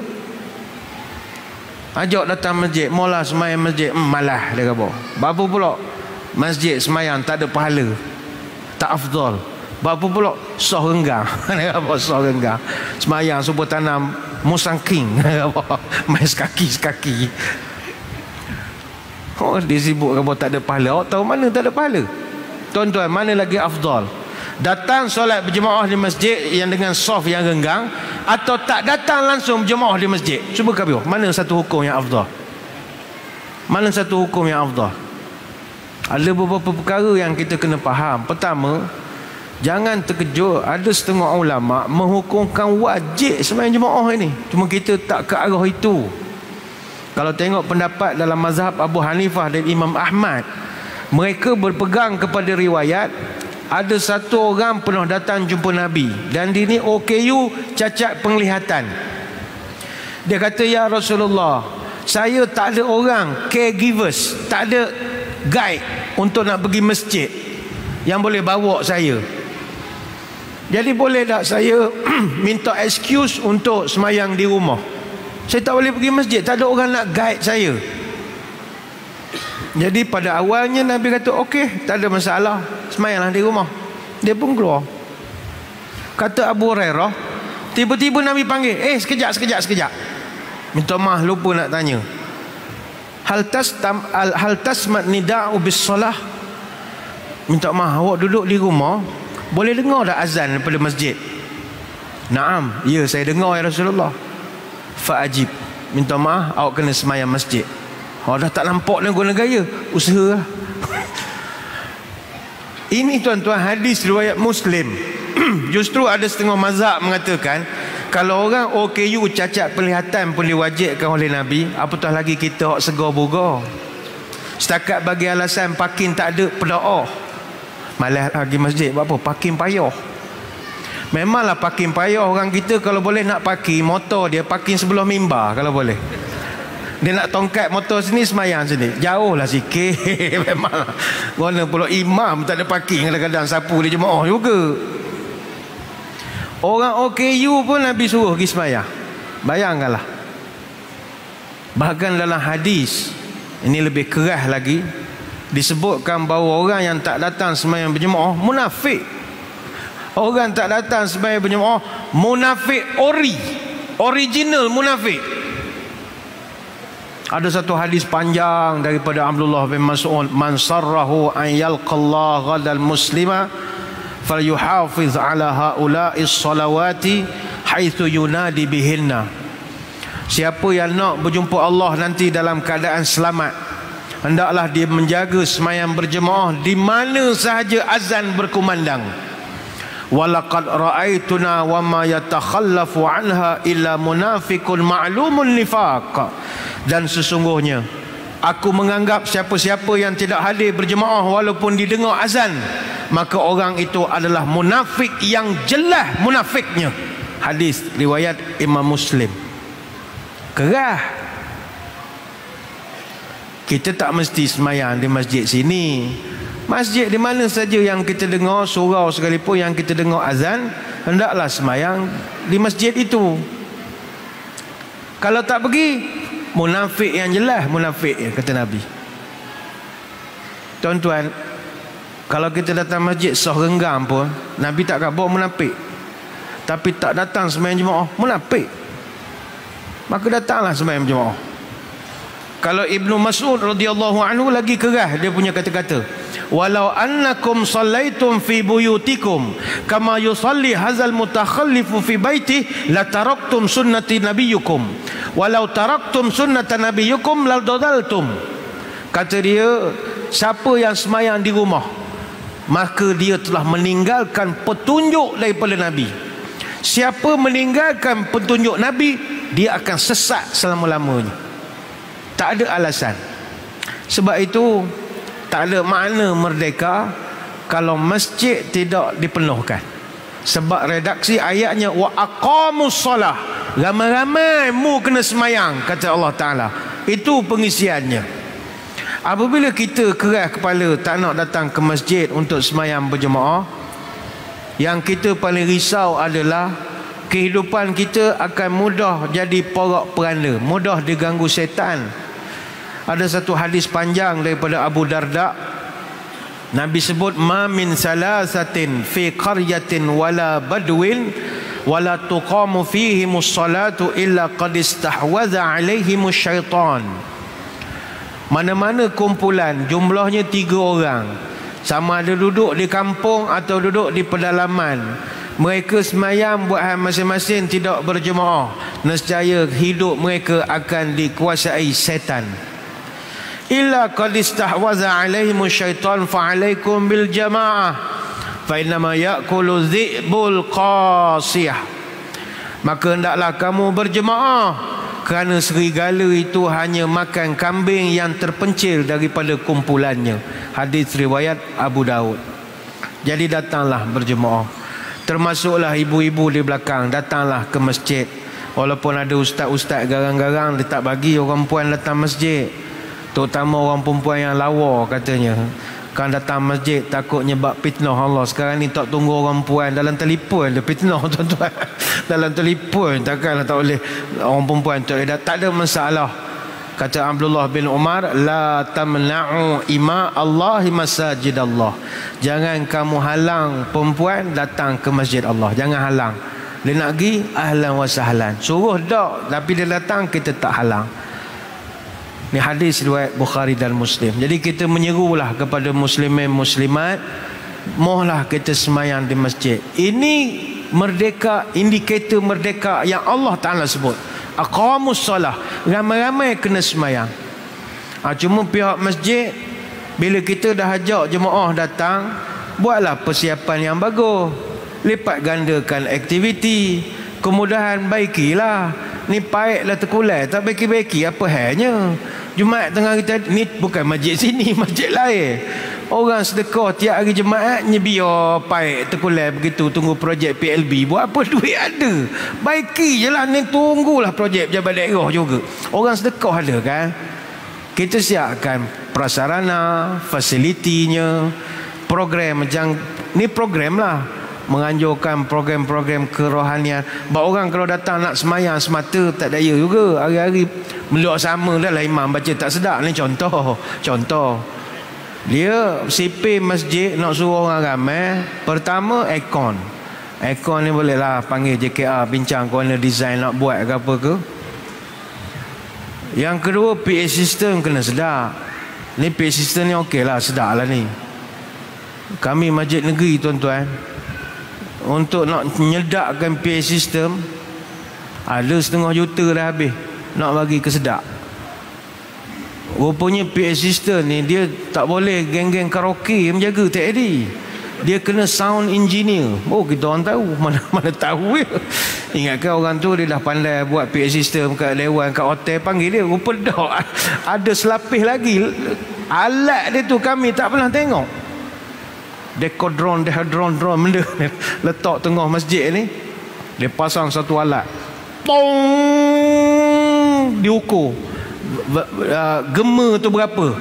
Ajak datang masjid. Maulah semayang masjid. Malah dia kata. Berapa pula? Masjid semayang tak ada pahala. Tak afdal. Berapa pula? Soh renggang. Soh renggang. Semayang subuh tanam. Musangking. Main sekaki-sekaki. Oh, dia sibuk kalau tak ada pahala. Awak tahu mana tak ada pahala? Tuan-tuan, mana lagi afdal? Datang solat berjemaah di masjid yang dengan soft yang renggang, atau tak datang langsung berjemaah di masjid? Cuba kabur. Mana satu hukum yang afdal? Mana satu hukum yang afdal? Ada beberapa perkara yang kita kena faham. Pertama, jangan terkejut ada setengah ulama menghukumkan wajib sembahyang jemaah ini. Cuma kita tak ke arah itu. Kalau tengok pendapat dalam mazhab Abu Hanifah dan Imam Ahmad, mereka berpegang kepada riwayat ada satu orang pernah datang jumpa Nabi dan dia ni OKU, cacat penglihatan. Dia kata, "Ya Rasulullah, saya tak ada orang caregivers, tak ada guide untuk nak pergi masjid yang boleh bawa saya. Jadi boleh tak saya minta excuse untuk semayang di rumah? Saya tak boleh pergi masjid, tak ada orang nak guide saya." Jadi pada awalnya Nabi kata, "Okey, tak ada masalah, semayanglah di rumah." Dia pun keluar. Kata Abu Hurairah, tiba-tiba Nabi panggil, "Sekejap. Minta maaf, lupa nak tanya. Hal tasmat nida'u bis solah?" Minta maaf, awak duduk di rumah boleh dengar dah azan daripada masjid? "Naam, ya saya dengar ya Rasulullah." "Fa'ajib." Minta maaf, awak kena semayang masjid. Awak dah tak nampak guna gaya. Usaha. Ini tuan-tuan hadis riwayat Muslim. Justru ada setengah mazhab mengatakan kalau orang OKU cacat penglihatan pun diwajibkan oleh Nabi, apatah lagi kita awak segar-bugar. Setakat bagi alasan parking tak ada, pedoah. Malah pergi masjid buat apa? Parking payah. Memanglah parking payah. Orang kita kalau boleh nak parking motor dia parking sebelah mimbar kalau boleh. Dia nak tongkat motor sini, semayang sini. Jauhlah sikit. Memanglah. Guna pula imam tak ada parking, kadang-kadang sapu dia jemaah juga. Orang OKU pun Nabi suruh pergi semayang. Bayangkanlah. Bahkan dalam hadis ini lebih keras lagi, disebutkan bahawa orang yang tak datang sembahyang berjemaah munafik. Orang tak datang sembahyang berjemaah munafik original munafik. Ada satu hadis panjang daripada Abdullah bin Mas'ud, "Man sarrahu an yalqallah ghadal muslima falyuhafiz ala haula'is salawati haitsu yunadi bihinna." Siapa yang nak berjumpa Allah nanti dalam keadaan selamat, hendaklah dia menjaga semayang berjemaah di mana sahaja azan berkumandang. "Walaqad ra'aituna wa ma yatakhallafu anha illa munafiqun ma'lumun nifaq." Dan sesungguhnya aku menganggap siapa-siapa yang tidak hadir berjemaah walaupun didengar azan, maka orang itu adalah munafik yang jelas munafiknya. Hadis riwayat Imam Muslim. Kerah. Kita tak mesti semayang di masjid sini. Masjid di mana saja yang kita dengar surau sekalipun, yang kita dengar azan, hendaklah semayang di masjid itu. Kalau tak pergi, munafik yang jelas munafik, kata Nabi. Tuan-tuan, kalau kita datang masjid soh renggang pun, Nabi tak khabar munafik. Tapi tak datang semayang jemaah, munafik. Maka datanglah semayang jemaah. Kalau Ibnu Mas'ud radhiyallahu anhu lagi kerah dia punya kata-kata, "Walau annakum sallaitum fi buyutikum kama yusalli hazal mutakhallifu fi baiti la taraktum sunnati nabiyyukum walau taraktum sunnata nabiyyukum la dadaltum." Kata dia, siapa yang semayang di rumah maka dia telah meninggalkan petunjuk daripada Nabi. Siapa meninggalkan petunjuk Nabi, dia akan sesat selama-lamanya. Tak ada alasan. Sebab itu tak ada makna merdeka kalau masjid tidak dipenuhkan. Sebab redaksi ayatnya wa aqamus solah, ramai-ramai mu kena semayang, kata Allah Ta'ala. Itu pengisiannya. Apabila kita keras kepala tak nak datang ke masjid untuk semayang berjemaah, yang kita paling risau adalah kehidupan kita akan mudah jadi porak-peranda, mudah diganggu setan. Ada satu hadis panjang daripada Abu Darda, Nabi sebut ma min salasatin fi qaryatin wala badwin wala tuqamu fihimus salatu illa qad istahwaza alaihimus syaitan. Mana-mana kumpulan jumlahnya 3 orang, sama ada duduk di kampung atau duduk di pedalaman, mereka semayam buat hal masing-masing tidak berjemaah, nescaya hidup mereka akan dikuasai setan. Illa qad istahwaza alaihimu syaitan fa'alaikum bil jamaah fa'innama ya'kulu dhi'bul qasiyah. Maka hendaklah kamu berjemaah, kerana serigala itu hanya makan kambing yang terpencil daripada kumpulannya. Hadis riwayat Abu Daud. Jadi datanglah berjemaah, termasuklah ibu-ibu di belakang, datanglah ke masjid. Walaupun ada ustaz-ustaz garang-garang dia tak bagi orang puan datang masjid, terutama orang perempuan yang lawa katanya. Kan datang masjid takut nyebab fitnah Allah. Sekarang ni tak tunggu orang perempuan dalam telefon dia fitnah tuan-tuan. Dalam telefon takkanlah tak boleh orang perempuan tak ada, tak ada masalah. Kata Abdullah bin Umar, la tamna'u ima Allah masajid Allah. Jangan kamu halang perempuan datang ke masjid Allah. Jangan halang. Dia nak pergi ahlan wa sahlan. Suruh dak tapi dia datang kita tak halang. Ini hadis riwayat Bukhari dan Muslim. Jadi kita menyerulah kepada muslimin muslimat, mohlah kita semayang di masjid. Ini merdeka, indikator merdeka yang Allah Ta'ala sebut. Aqamus solah, ramai-ramai kena semayang. Cuma pihak masjid, bila kita dah ajak jemaah datang, buatlah persiapan yang bagus, lipat gandakan aktiviti, kemudahan baikilah. Ni paiklah terkulai, tak baiki-baiki apa halnya. Jumaat tengah kita ni bukan masjid sini, masjid lain. Orang sedekah tiap hari Jumaat ni biar paik terkulai begitu, tunggu projek PLB. Buat apa duit ada? Baiki je lah, ni tunggulah projek pejabat daerah juga. Orang sedekah ada kan? Kita siapkan prasarana, fasilitinya, program macam ni program lah. Menganjurkan program-program kerohanian. Sebab orang kalau datang nak semayang semata tak daya juga. Hari-hari meluk sama dah lah imam baca tak sedap. Ni contoh. Contoh. Dia sipir masjid nak suruh orang ramai. Pertama, aircon. Aircon ni boleh lah panggil JKR bincang corner design nak buat ke apa ke. Yang kedua, PA system kena sedap. Ni PA system ni okey lah, sedap lah ni. Kami masjid negeri tuan-tuan, untuk nak menyedapkan PA system ada $0.5 juta dah habis nak bagi kesedap. Rupanya PA system ni dia tak boleh geng-geng karaoke menjaga tadi. Dia kena sound engineer. Oh, kita orang tahu, mana tahu ya. Ingatkan orang tu dia dah pandai buat PA system kat dewan, kat hotel panggil dia. Rupa dah ada selapis lagi. Alat dia tu kami tak pernah tengok. Dekodron, dehadron, benda ni letak tengah masjid ni. Dia pasang satu alat, pong, diukur gema tu berapa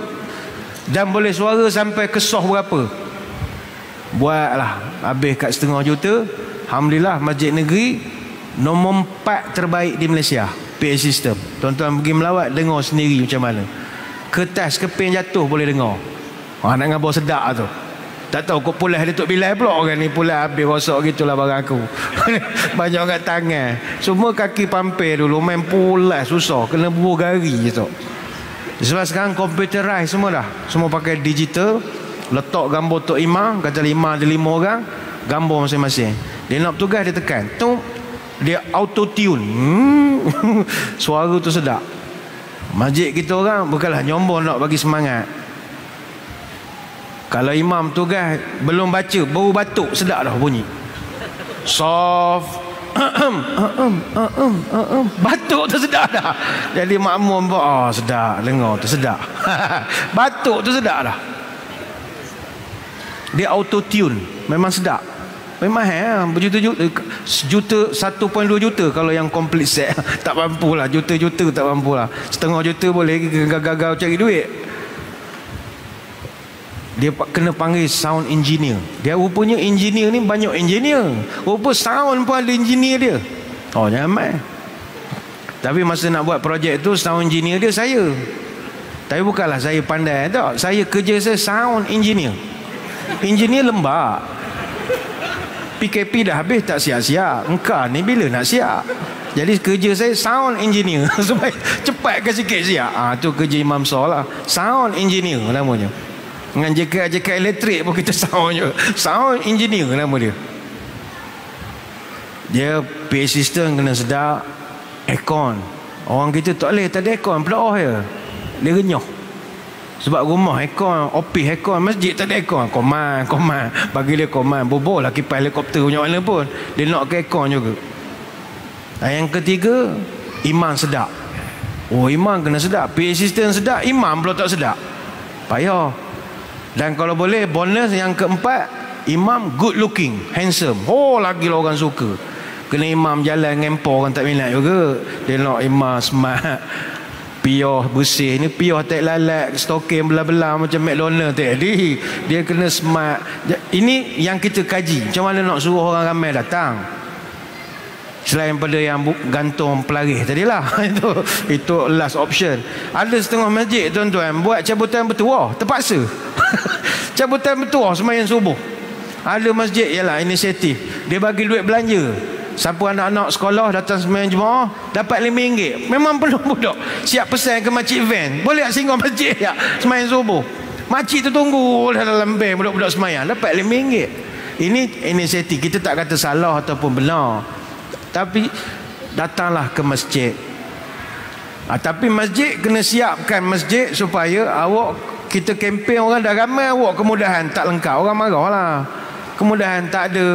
dan boleh suara sampai kesoh berapa. Buatlah habis kat $0.5 juta. Alhamdulillah masjid negeri nombor 4 terbaik di Malaysia PA system. Tuan-tuan pergi melawat dengar sendiri macam mana. Kertas keping jatuh boleh dengar. Nak ngabur sedap lah tu. Tak tahu kok pulih dia tok bilai pula orang ni pulih habis rosak gitulah barang aku. Banyak kat tangan. Semua kaki pampir dulu main pulih susah kena bubuh gari je tok. Sebab sekarang computerize semua dah. Semua pakai digital. Letak gambar tok imam, kata imam ada 5 orang, gambar masing-masing. Dia nak tugas dia tekan. Tok dia auto tune. Suara tu sedap. Masjid kita orang bukanlah nyombong nak bagi semangat. Kalau imam tugas belum baca baru batuk sedap dah bunyi. Soft batuk tu sedap dah. Jadi makmum sedap dengar tu sedap. Batuk tu sedap dah. Dia auto tune memang sedap. Memang berjuta-juta, sejuta, 1.2 juta kalau yang complete set. Tak mampulah, juta-juta tak mampulah. Setengah juta boleh gagal-gagal cari duit. Dia kena panggil sound engineer. Dia rupanya engineer ni banyak engineer. Rupa sound pun ada engineer dia. Oh nyaman. Tapi masa nak buat projek tu, sound engineer dia saya. Tapi bukanlah saya pandai tak. Saya kerja saya sound engineer. Engineer lembak. PKP dah habis tak siap-siap. Engkau ni bila nak siap? Jadi kerja saya sound engineer. Supaya cepat ke sikit siap. Tu kerja Imam Soh lah. Sound engineer namanya. Dengan JK elektrik pun kita sound je. Sound engineer nama dia. Dia PA system kena sedap. Aircon. Orang kita tak boleh. Tak ada aircon. Plug off je. Dia renyah. Sebab rumah aircon, opis aircon, masjid tak ada aircon. Koman. Bagi dia koman. Bobol lah kipas helikopter punya mana pun. Dia nak ke aircon juga. Dan yang ketiga, imam sedap. Oh, imam kena sedap. PA system sedap, imam pula tak sedap. Payah. Dan kalau boleh, bonus yang keempat, imam good looking, handsome. Oh, lagi lah orang suka. Kena imam jalan ngempor, orang tak minat juga. Dia nak imam smart. Pioh bersih ni, pioh tak lalat, stoking belah-belah macam McDonald tadi. Dia kena smart. Ini yang kita kaji. Macam mana nak suruh orang ramai datang? Selain pada yang gantung pelarih tadilah. Itu last option. Ada setengah masjid tuan-tuan buat cabutan bertuah, terpaksa. Cabutan bertuah sembahyang subuh. Ada masjid ialah inisiatif. Dia bagi duit belanja. Siapa anak-anak sekolah datang sembahyang jemaah dapat RM5. Memang penuh budak. Siap pesan ke makcik van. Boleh tak singgah masjid tak? Sembahyang subuh. Makcik tu tunggu dalam bank budak-budak sembahyang. Dapat RM5. Ini inisiatif. Kita tak kata salah ataupun benar. Tapi datanglah ke masjid. Tapi masjid kena siapkan masjid supaya awak kita kempen orang dah ramai awak kemudahan tak lengkap. Orang marahlah. Kemudahan tak ada.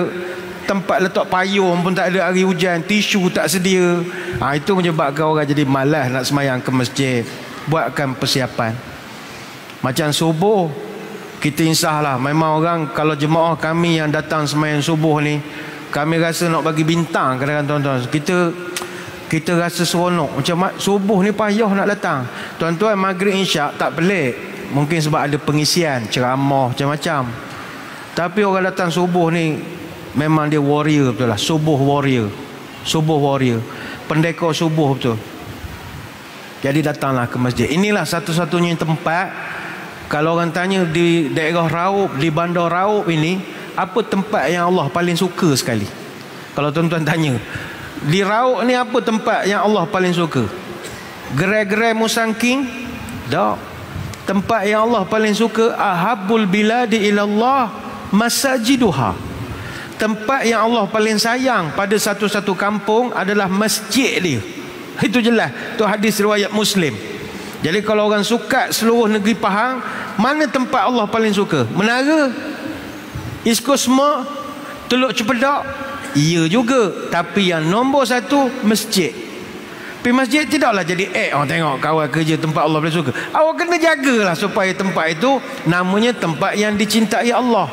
Tempat letak payung pun tak ada hari hujan. Tisu tak sedia. Itu menyebabkan orang jadi malas nak semayang ke masjid. Buatkan persiapan. Macam subuh. Kita insahlah. Memang orang kalau jemaah kami yang datang semayang subuh ni. Kami rasa nak bagi bintang kadang-kadang tuan-tuan. Kita rasa seronok. Macam subuh ni payah nak datang. Tuan-tuan maghrib insya tak pelik. Mungkin sebab ada pengisian. Ceramah macam-macam. Tapi orang datang subuh ni. Memang dia warrior betul lah. Subuh warrior. Subuh warrior. Pendekar subuh betul. Jadi datanglah ke masjid. Inilah satu-satunya tempat. Kalau orang tanya di daerah Raub, di bandar Raub ini, apa tempat yang Allah paling suka sekali? Kalau tuan-tuan tanya di Raub ni apa tempat yang Allah paling suka? Gerai-gerai musangking? Tak. Tempat yang Allah paling suka, ahabbul biladi ilallah masajiduha. Tempat yang Allah paling sayang pada satu-satu kampung adalah masjid dia. Itu jelas. Itu hadis riwayat Muslim. Jadi kalau orang suka seluruh negeri Pahang, mana tempat Allah paling suka? Menara? East Coast Mall? Teluk Cepedak? Ya juga. Tapi yang nombor satu, masjid. Tapi masjid tidaklah jadi orang tengok kawan kerja tempat Allah paling suka. Awak kena jagalah supaya tempat itu namanya tempat yang dicintai Allah.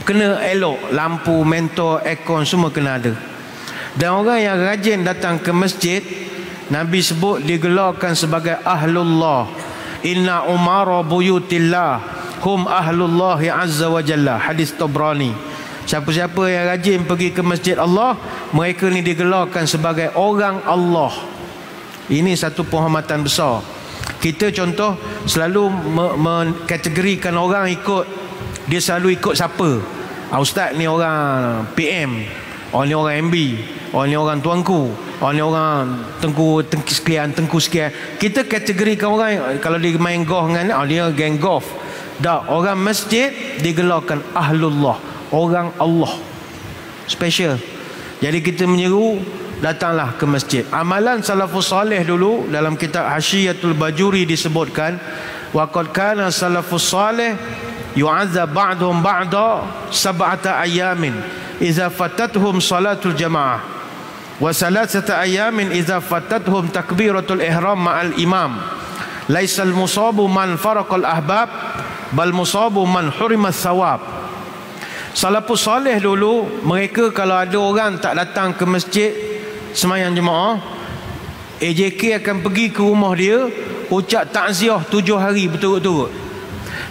Kena elok. Lampu, mentor, aircon semua kena ada. Dan orang yang rajin datang ke masjid, Nabi sebut digelarkan sebagai ahlullah. Inna umara buyutillah hum ahlullahi azza wa jalla. Hadis Tabrani. Siapa-siapa yang rajin pergi ke masjid Allah, mereka ni digelarkan sebagai orang Allah. Ini satu penghormatan besar. Kita contoh selalu mengkategorikan orang ikut. Dia selalu ikut siapa? Ustaz ni orang PM. Orang ni orang MB. Orang ni orang tuanku. Orang ni orang tengku sekian. Kita kategorikan orang. Kalau dia main golf dengan dia geng golf. Dah, orang masjid digelarkan ahlullah. Orang Allah. Special. Jadi kita menyeru datanglah ke masjid. Amalan salafus salih dulu dalam kitab Hasyiatul Bajuri disebutkan waqad kana salafus salih yu'adzab ba'dhum ba'da sab'ata ayamin idza fatathum salatul jamaah wa salasata ayamin idza fatathum takbiratul ihram ma'al imam laisal musabu man faraqal ahbab bal musabu man hurimas thawab. Salafus soleh dulu, mereka kalau ada orang tak datang ke masjid semayang jemaah, AJK akan pergi ke rumah dia, ucap takziah 7 hari berturut-turut.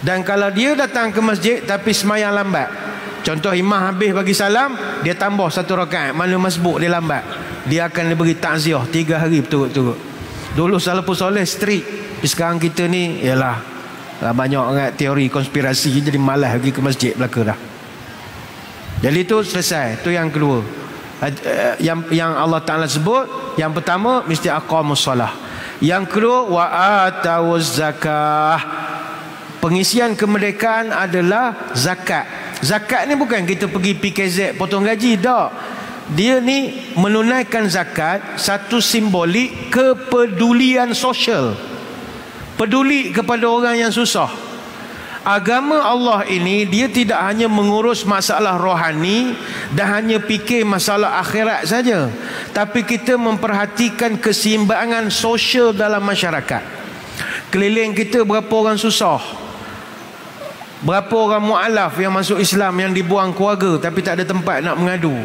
Dan kalau dia datang ke masjid tapi semayang lambat, contoh imam habis bagi salam, dia tambah 1 rakaat, mana masbuk dia lambat, dia akan diberi takziah 3 hari berturut-turut. Dulu salafus soleh strict. Tapi sekarang kita ni, yalah, banyak orang teori konspirasi, jadi malas pergi ke masjid belaka dah. Jadi itu selesai. Itu yang kedua. Yang Allah Ta'ala sebut. Yang pertama, mesti aqamus solah. Yang kedua, wa'atawuz zakah. Pengisian kemerdekaan adalah zakat. Zakat ni bukan kita pergi PKZ potong gaji, tak. Dia ni menunaikan zakat, satu simbolik kepedulian sosial. Peduli kepada orang yang susah. Agama Allah ini dia tidak hanya mengurus masalah rohani dan hanya fikir masalah akhirat saja, tapi kita memperhatikan keseimbangan sosial dalam masyarakat. Keliling kita berapa orang susah, berapa orang mu'alaf yang masuk Islam yang dibuang keluarga tapi tak ada tempat nak mengadu,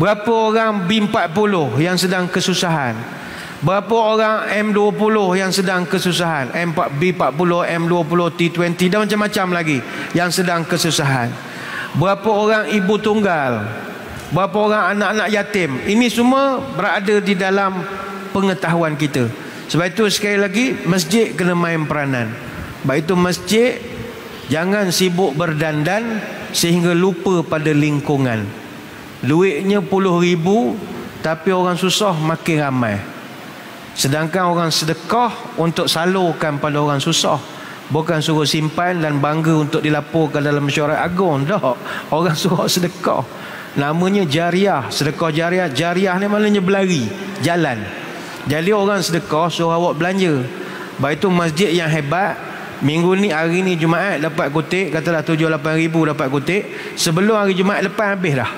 berapa orang B40 yang sedang kesusahan, berapa orang M20 yang sedang kesusahan, B40, M20, T20 dan macam-macam lagi yang sedang kesusahan, berapa orang ibu tunggal, berapa orang anak-anak yatim. Ini semua berada di dalam pengetahuan kita. Sebab itu sekali lagi, masjid kena main peranan. Sebab itu masjid jangan sibuk berdandan sehingga lupa pada lingkungan. Duitnya puluh ribu tapi orang susah makin ramai. Sedangkan orang sedekah untuk salurkan pada orang susah, bukan suruh simpan dan bangga untuk dilaporkan dalam mesyuarat agung, tak. Orang suruh sedekah, namanya jariah. Sedekah jariah, jariah ni maknanya berlari, jalan. Jadi orang sedekah suruh awak belanja. Sebab itu masjid yang hebat, minggu ni, hari ni Jumaat dapat kutip, katalah 7-8 ribu dapat kutip, sebelum hari Jumaat lepas habis dah.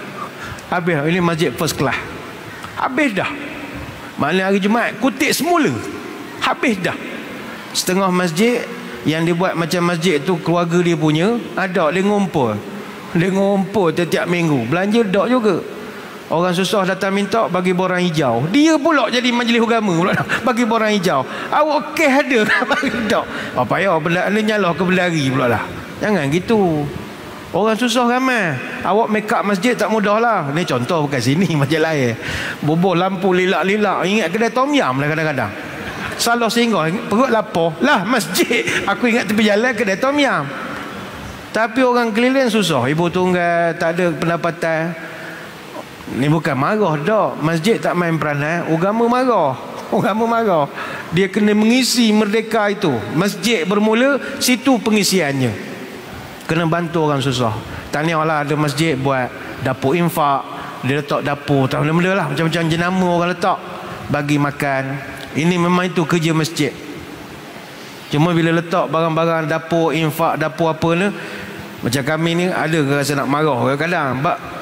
Habis, ini masjid first class, habis dah. Malam hari Jumaat kutip semula, habis dah. Setengah masjid yang dibuat macam masjid tu keluarga dia punya, ada dia ngumpul. Dia ngumpul tiap-tiap minggu, belanja dak juga. Orang susah datang minta bagi borang hijau. Dia pula jadi majlis agama pula bagi borang hijau. Awak kes ada bagi dak. Apa ya benda ni nyalah ke berlari pula lah. Jangan gitu. Orang susah ramai. Awak make up masjid tak mudah lah. Ni contoh, bukan sini, masjid lain. Bubuh lampu lilak-lilak, ingat kedai tom yam lah kadang-kadang. Salah singgah, perut lapar lah masjid. Aku ingat tepi jalan kedai tom yam. Tapi orang keliling susah, ibu tunggal, tak ada pendapatan. Ni bukan marah dah. Masjid tak main peranan, agama marah. Agama marah. Dia kena mengisi merdeka itu. Masjid bermula, situ pengisiannya. Kena bantu orang susah. Tahniahlah ada masjid buat dapur infak. Dia letak dapur, tak benda-benda lah, macam-macam jenama orang letak, bagi makan. Ini memang itu kerja masjid. Cuma bila letak barang-barang dapur infak, dapur apa ni, macam kami ni ada ke rasa nak marah kadang-kadang.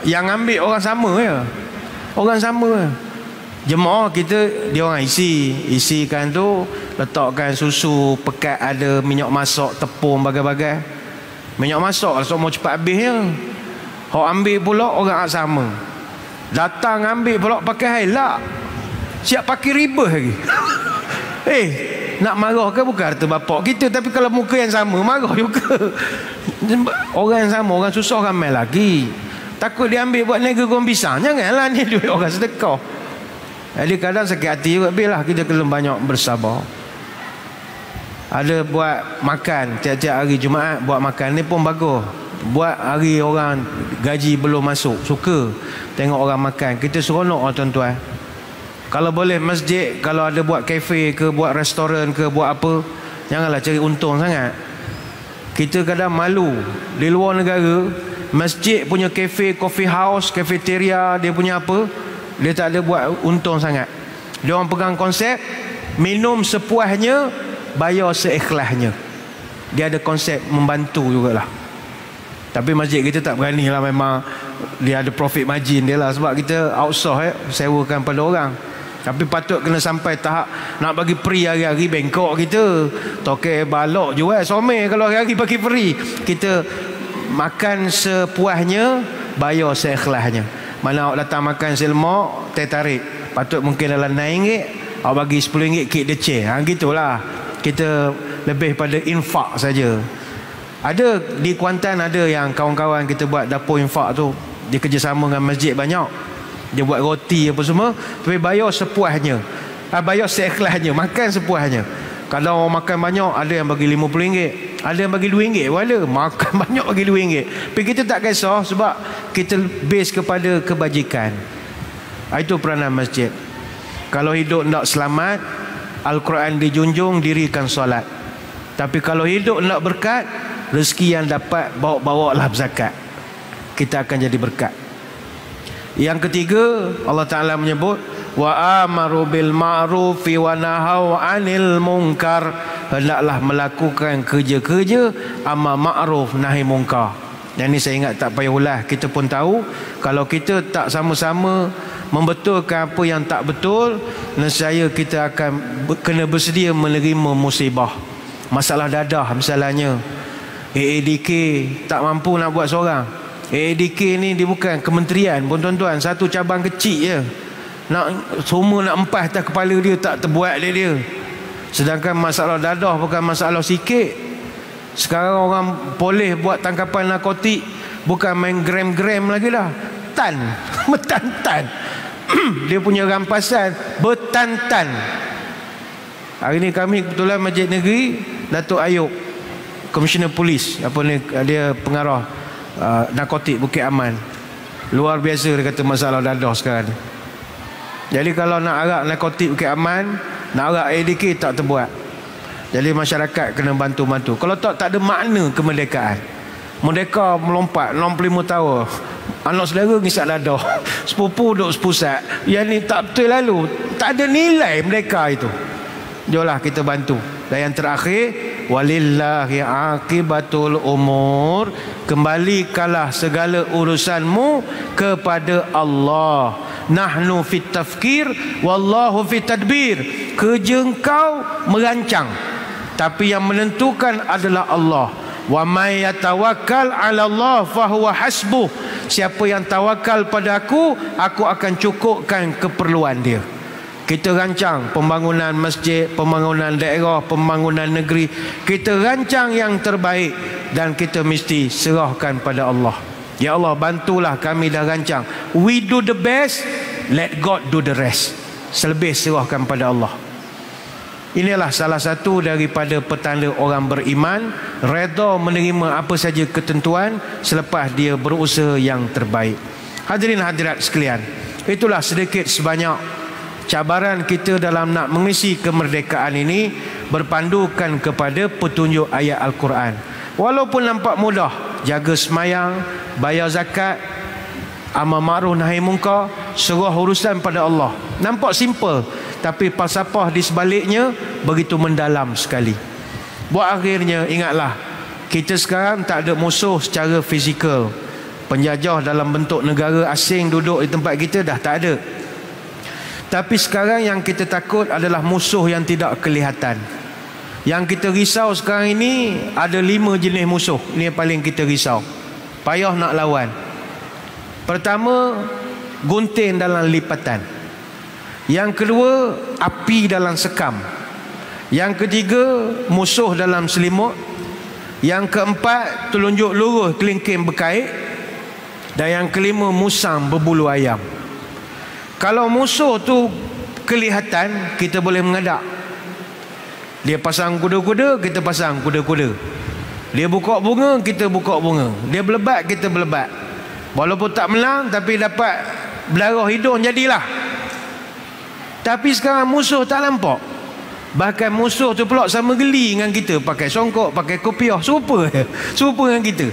Yang ambil orang sama je. Orang sama je. Jemaah kita, dia orang isi. Isikan tu, letakkan susu, pekat ada, minyak masak, tepung, bagai-bagai. Minyak masak, so mau cepat habisnya. Hak ambil pula orang sama. Datang ambil pula pakai helak. Siap pakai riba lagi. Nak marah ke bukan harta bapak kita, tapi kalau muka yang sama marah juga. Orang yang sama, orang susah ramai lagi. Takut dia ambil buat niaga goreng pisang. Janganlah, ni duit orang sedekah. Jadi kadang sakit hati juga, biarlah kita kena banyak bersabar. Ada buat makan tiap-tiap hari Jumaat, buat makan ni pun bagus. Buat hari orang gaji belum masuk, suka tengok orang makan, kita seronok lah tuan-tuan. Kalau boleh masjid, kalau ada buat kafe ke, buat restoran ke, buat apa, janganlah cari untung sangat. Kita kadang malu. Di luar negara, masjid punya kafe, coffee house, cafeteria, dia punya apa, dia tak ada buat untung sangat. Dia orang pegang konsep minum sepuasnya, bayar seikhlasnya. Dia ada konsep membantu jugalah. Tapi masjid kita tak berani lah, memang dia ada profit margin dia lah, sebab kita outsource, sewakan pada orang. Tapi patut kena sampai tahap nak bagi free hari-hari Bangkok kita. Tokeh balok jual somai kalau hari-hari bagi free. Kita makan sepuahnya, bayar seikhlasnya. Mana awak datang makan selmok, teh tarik. Patut mungkin dalam RM9, awak bagi RM10 kek deceh. Ha, gitulah. Kita lebih pada infak saja. Ada di Kuantan ada yang kawan-kawan kita buat dapur infak tu. Dia kerjasama dengan masjid banyak. Dia buat roti apa semua, tapi bayar sepuahnya. Ha, bayar seikhlasnya, makan sepuahnya. Kalau orang makan banyak, ada yang bagi RM50, ada yang bagi RM2. Wala, makan banyak bagi RM2. Tapi kita tak kisah sebab kita base kepada kebajikan. Itu peranan masjid. Kalau hidup nak selamat, Al-Quran dijunjung, dirikan solat. Tapi kalau hidup nak berkat, rezeki yang dapat bawa-bawalah zakat. Kita akan jadi berkat. Yang ketiga, Allah Ta'ala menyebut wa amaru bil ma'rufi wa nahau 'anil munkar, hendaklah melakukan kerja-kerja amar ma'ruf nahi munkar. Yang ni saya ingat tak payah ulas, kita pun tahu. Kalau kita tak sama-sama membetulkan apa yang tak betul, nescaya kita akan kena bersedia menerima musibah. Masalah dadah misalnya, AADK tak mampu nak buat seorang. AADK ni dia bukan kementerian pun tuan-tuan, satu cabang kecil je. Nak semua nak empas atas kepala dia, tak terbuat dia. Sedangkan masalah dadah bukan masalah sikit. Sekarang orang polis buat tangkapan narkotik, bukan main gram-gram lagi lah. Tan, bertantan. Dia punya rampasan bertantan. Hari ni kami kebetulan Masjid Negeri, Datuk Ayub, Komisioner Polis, apa ni, dia pengarah narkotik Bukit Aman. Luar biasa dia kata masalah dadah sekarang. Jadi kalau nak arak narkotik Bukit Aman, nak arak ADK tak terbuat. Jadi masyarakat kena bantu-bantu. Kalau tak ada makna kemerdekaan. Merdeka melompat 65 tahun. Anak saudara ngisap dadah. Sepupu duduk sepusat. Yang ni tak betul lalu. Tak ada nilai merdeka itu. Jomlah kita bantu. Dan yang terakhir, walillahi aqibatul umur, kembali kalah segala urusanmu kepada Allah. Nahnu fit tafkir wallahu fit tadbir. Kerja engkau merancang, tapi yang menentukan adalah Allah. Wa may yatawakkal 'ala Allah fa huwa hasbuh. Siapa yang tawakal pada aku akan cukupkan keperluan dia. Kita rancang pembangunan masjid, pembangunan daerah, pembangunan negeri. Kita rancang yang terbaik dan kita mesti serahkan pada Allah. Ya Allah, bantulah kami dah rancang. We do the best, let God do the rest. Selebih serahkan pada Allah. Inilah salah satu daripada petanda orang beriman, reda menerima apa saja ketentuan selepas dia berusaha yang terbaik. Hadirin hadirat sekalian, itulah sedikit sebanyak cabaran kita dalam nak mengisi kemerdekaan ini, berpandukan kepada petunjuk ayat Al-Quran. Walaupun nampak mudah, jaga semayang, bayar zakat, amar ma'ruf nahi munkar, serah urusan pada Allah. Nampak simple, tapi falsafah di sebaliknya begitu mendalam sekali. Buat akhirnya ingatlah, kita sekarang tak ada musuh secara fizikal. Penjajah dalam bentuk negara asing duduk di tempat kita dah tak ada. Tapi sekarang yang kita takut adalah musuh yang tidak kelihatan. Yang kita risau sekarang ini ada 5 jenis musuh. Ini yang paling kita risau, payah nak lawan. Pertama, gunting dalam lipatan. Yang kedua, api dalam sekam. Yang ketiga, musuh dalam selimut. Yang keempat, telunjuk lurus kelingking berkait. Dan yang kelima, musang berbulu ayam. Kalau musuh tu kelihatan, kita boleh mengadak. Dia pasang kuda-kuda, kita pasang kuda-kuda. Dia buka bunga, kita buka bunga. Dia berlebat, kita berlebat. Walaupun tak menang, tapi dapat belarah hidung jadilah. Tapi sekarang musuh tak nampak. Bahkan musuh tu pula sama geli dengan kita. Pakai songkok, pakai kopiah, serupa. Serupa dengan kita.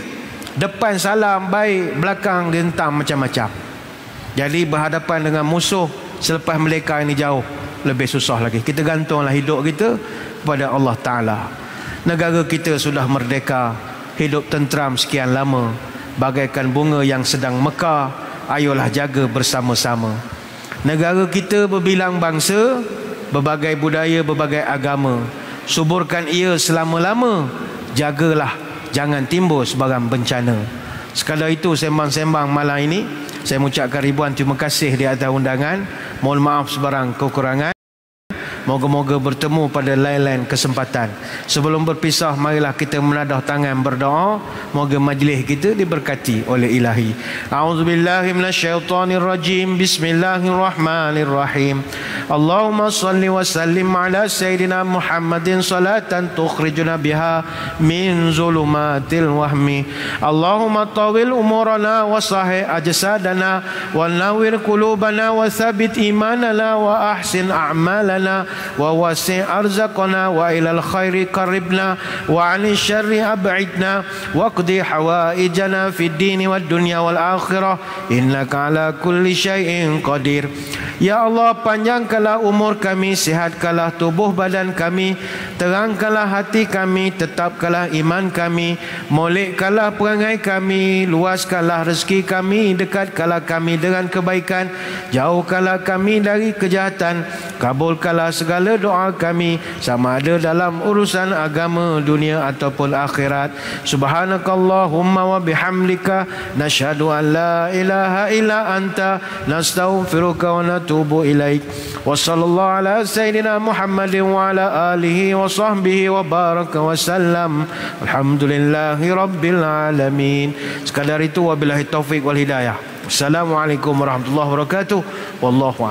Depan salam baik, belakang dia hentam macam-macam. Jadi berhadapan dengan musuh selepas mereka ini jauh lebih susah lagi. Kita gantunglah hidup kita kepada Allah Ta'ala. Negara kita sudah merdeka, hidup tentram sekian lama, bagaikan bunga yang sedang mekar. Ayolah jaga bersama-sama. Negara kita berbilang bangsa, berbagai budaya, berbagai agama. Suburkan ia selama-lama. Jagalah jangan timbul sebarang bencana. Sekadar itu sembang-sembang malam ini. Saya mengucapkan ribuan terima kasih di atas undangan. Mohon maaf sebarang kekurangan. Moga-moga bertemu pada lain-lain kesempatan. Sebelum berpisah, marilah kita menadah tangan berdoa. Moga majlis kita diberkati oleh Ilahi. A'udzubillahi minasyaitonirrajim. Bismillahirrahmanirrahim. Allahumma salli wa sallim ala Sayyidina Muhammadin salatan tukhrijuna biha min zulumatil wahmi. Allahumma tawil umurana wa sahih ajsadana wa nawwir qulubana wa thabit imanana wa ahsin a'malana wa wasi' arzaqana wa ilal khairi qaribna wa 'anil syarri ab'idna wa qdi hawaijana fid dini wad dunya wal akhirah innaka ala kulli syai'in qadir. Ya Allah, panjangkanlah umur kami, sihatkanlah tubuh badan kami, terangkanlah hati kami, tetapkanlah iman kami, molekkanlah perangai kami, luaskanlah rezeki kami, dekatkanlah kami dengan kebaikan, jauhkanlah kami dari kejahatan, kabulkanlah segala doa kami, sama ada dalam urusan agama, dunia ataupun akhirat. Subhanakallahumma wa bihamdika, nashhadu an la ilaha illa anta, nastaghfiruka wa natubu ilaik. Wa sallallahu ala sayyidina Muhammadin wa ala alihi wa sahbihi wa baraka wa sallam. Alhamdulillahi rabbil alamin. Sekadar itu, wabillahi taufiq wal hidayah. Assalamualaikum warahmatullahi wabarakatuh. Wallahu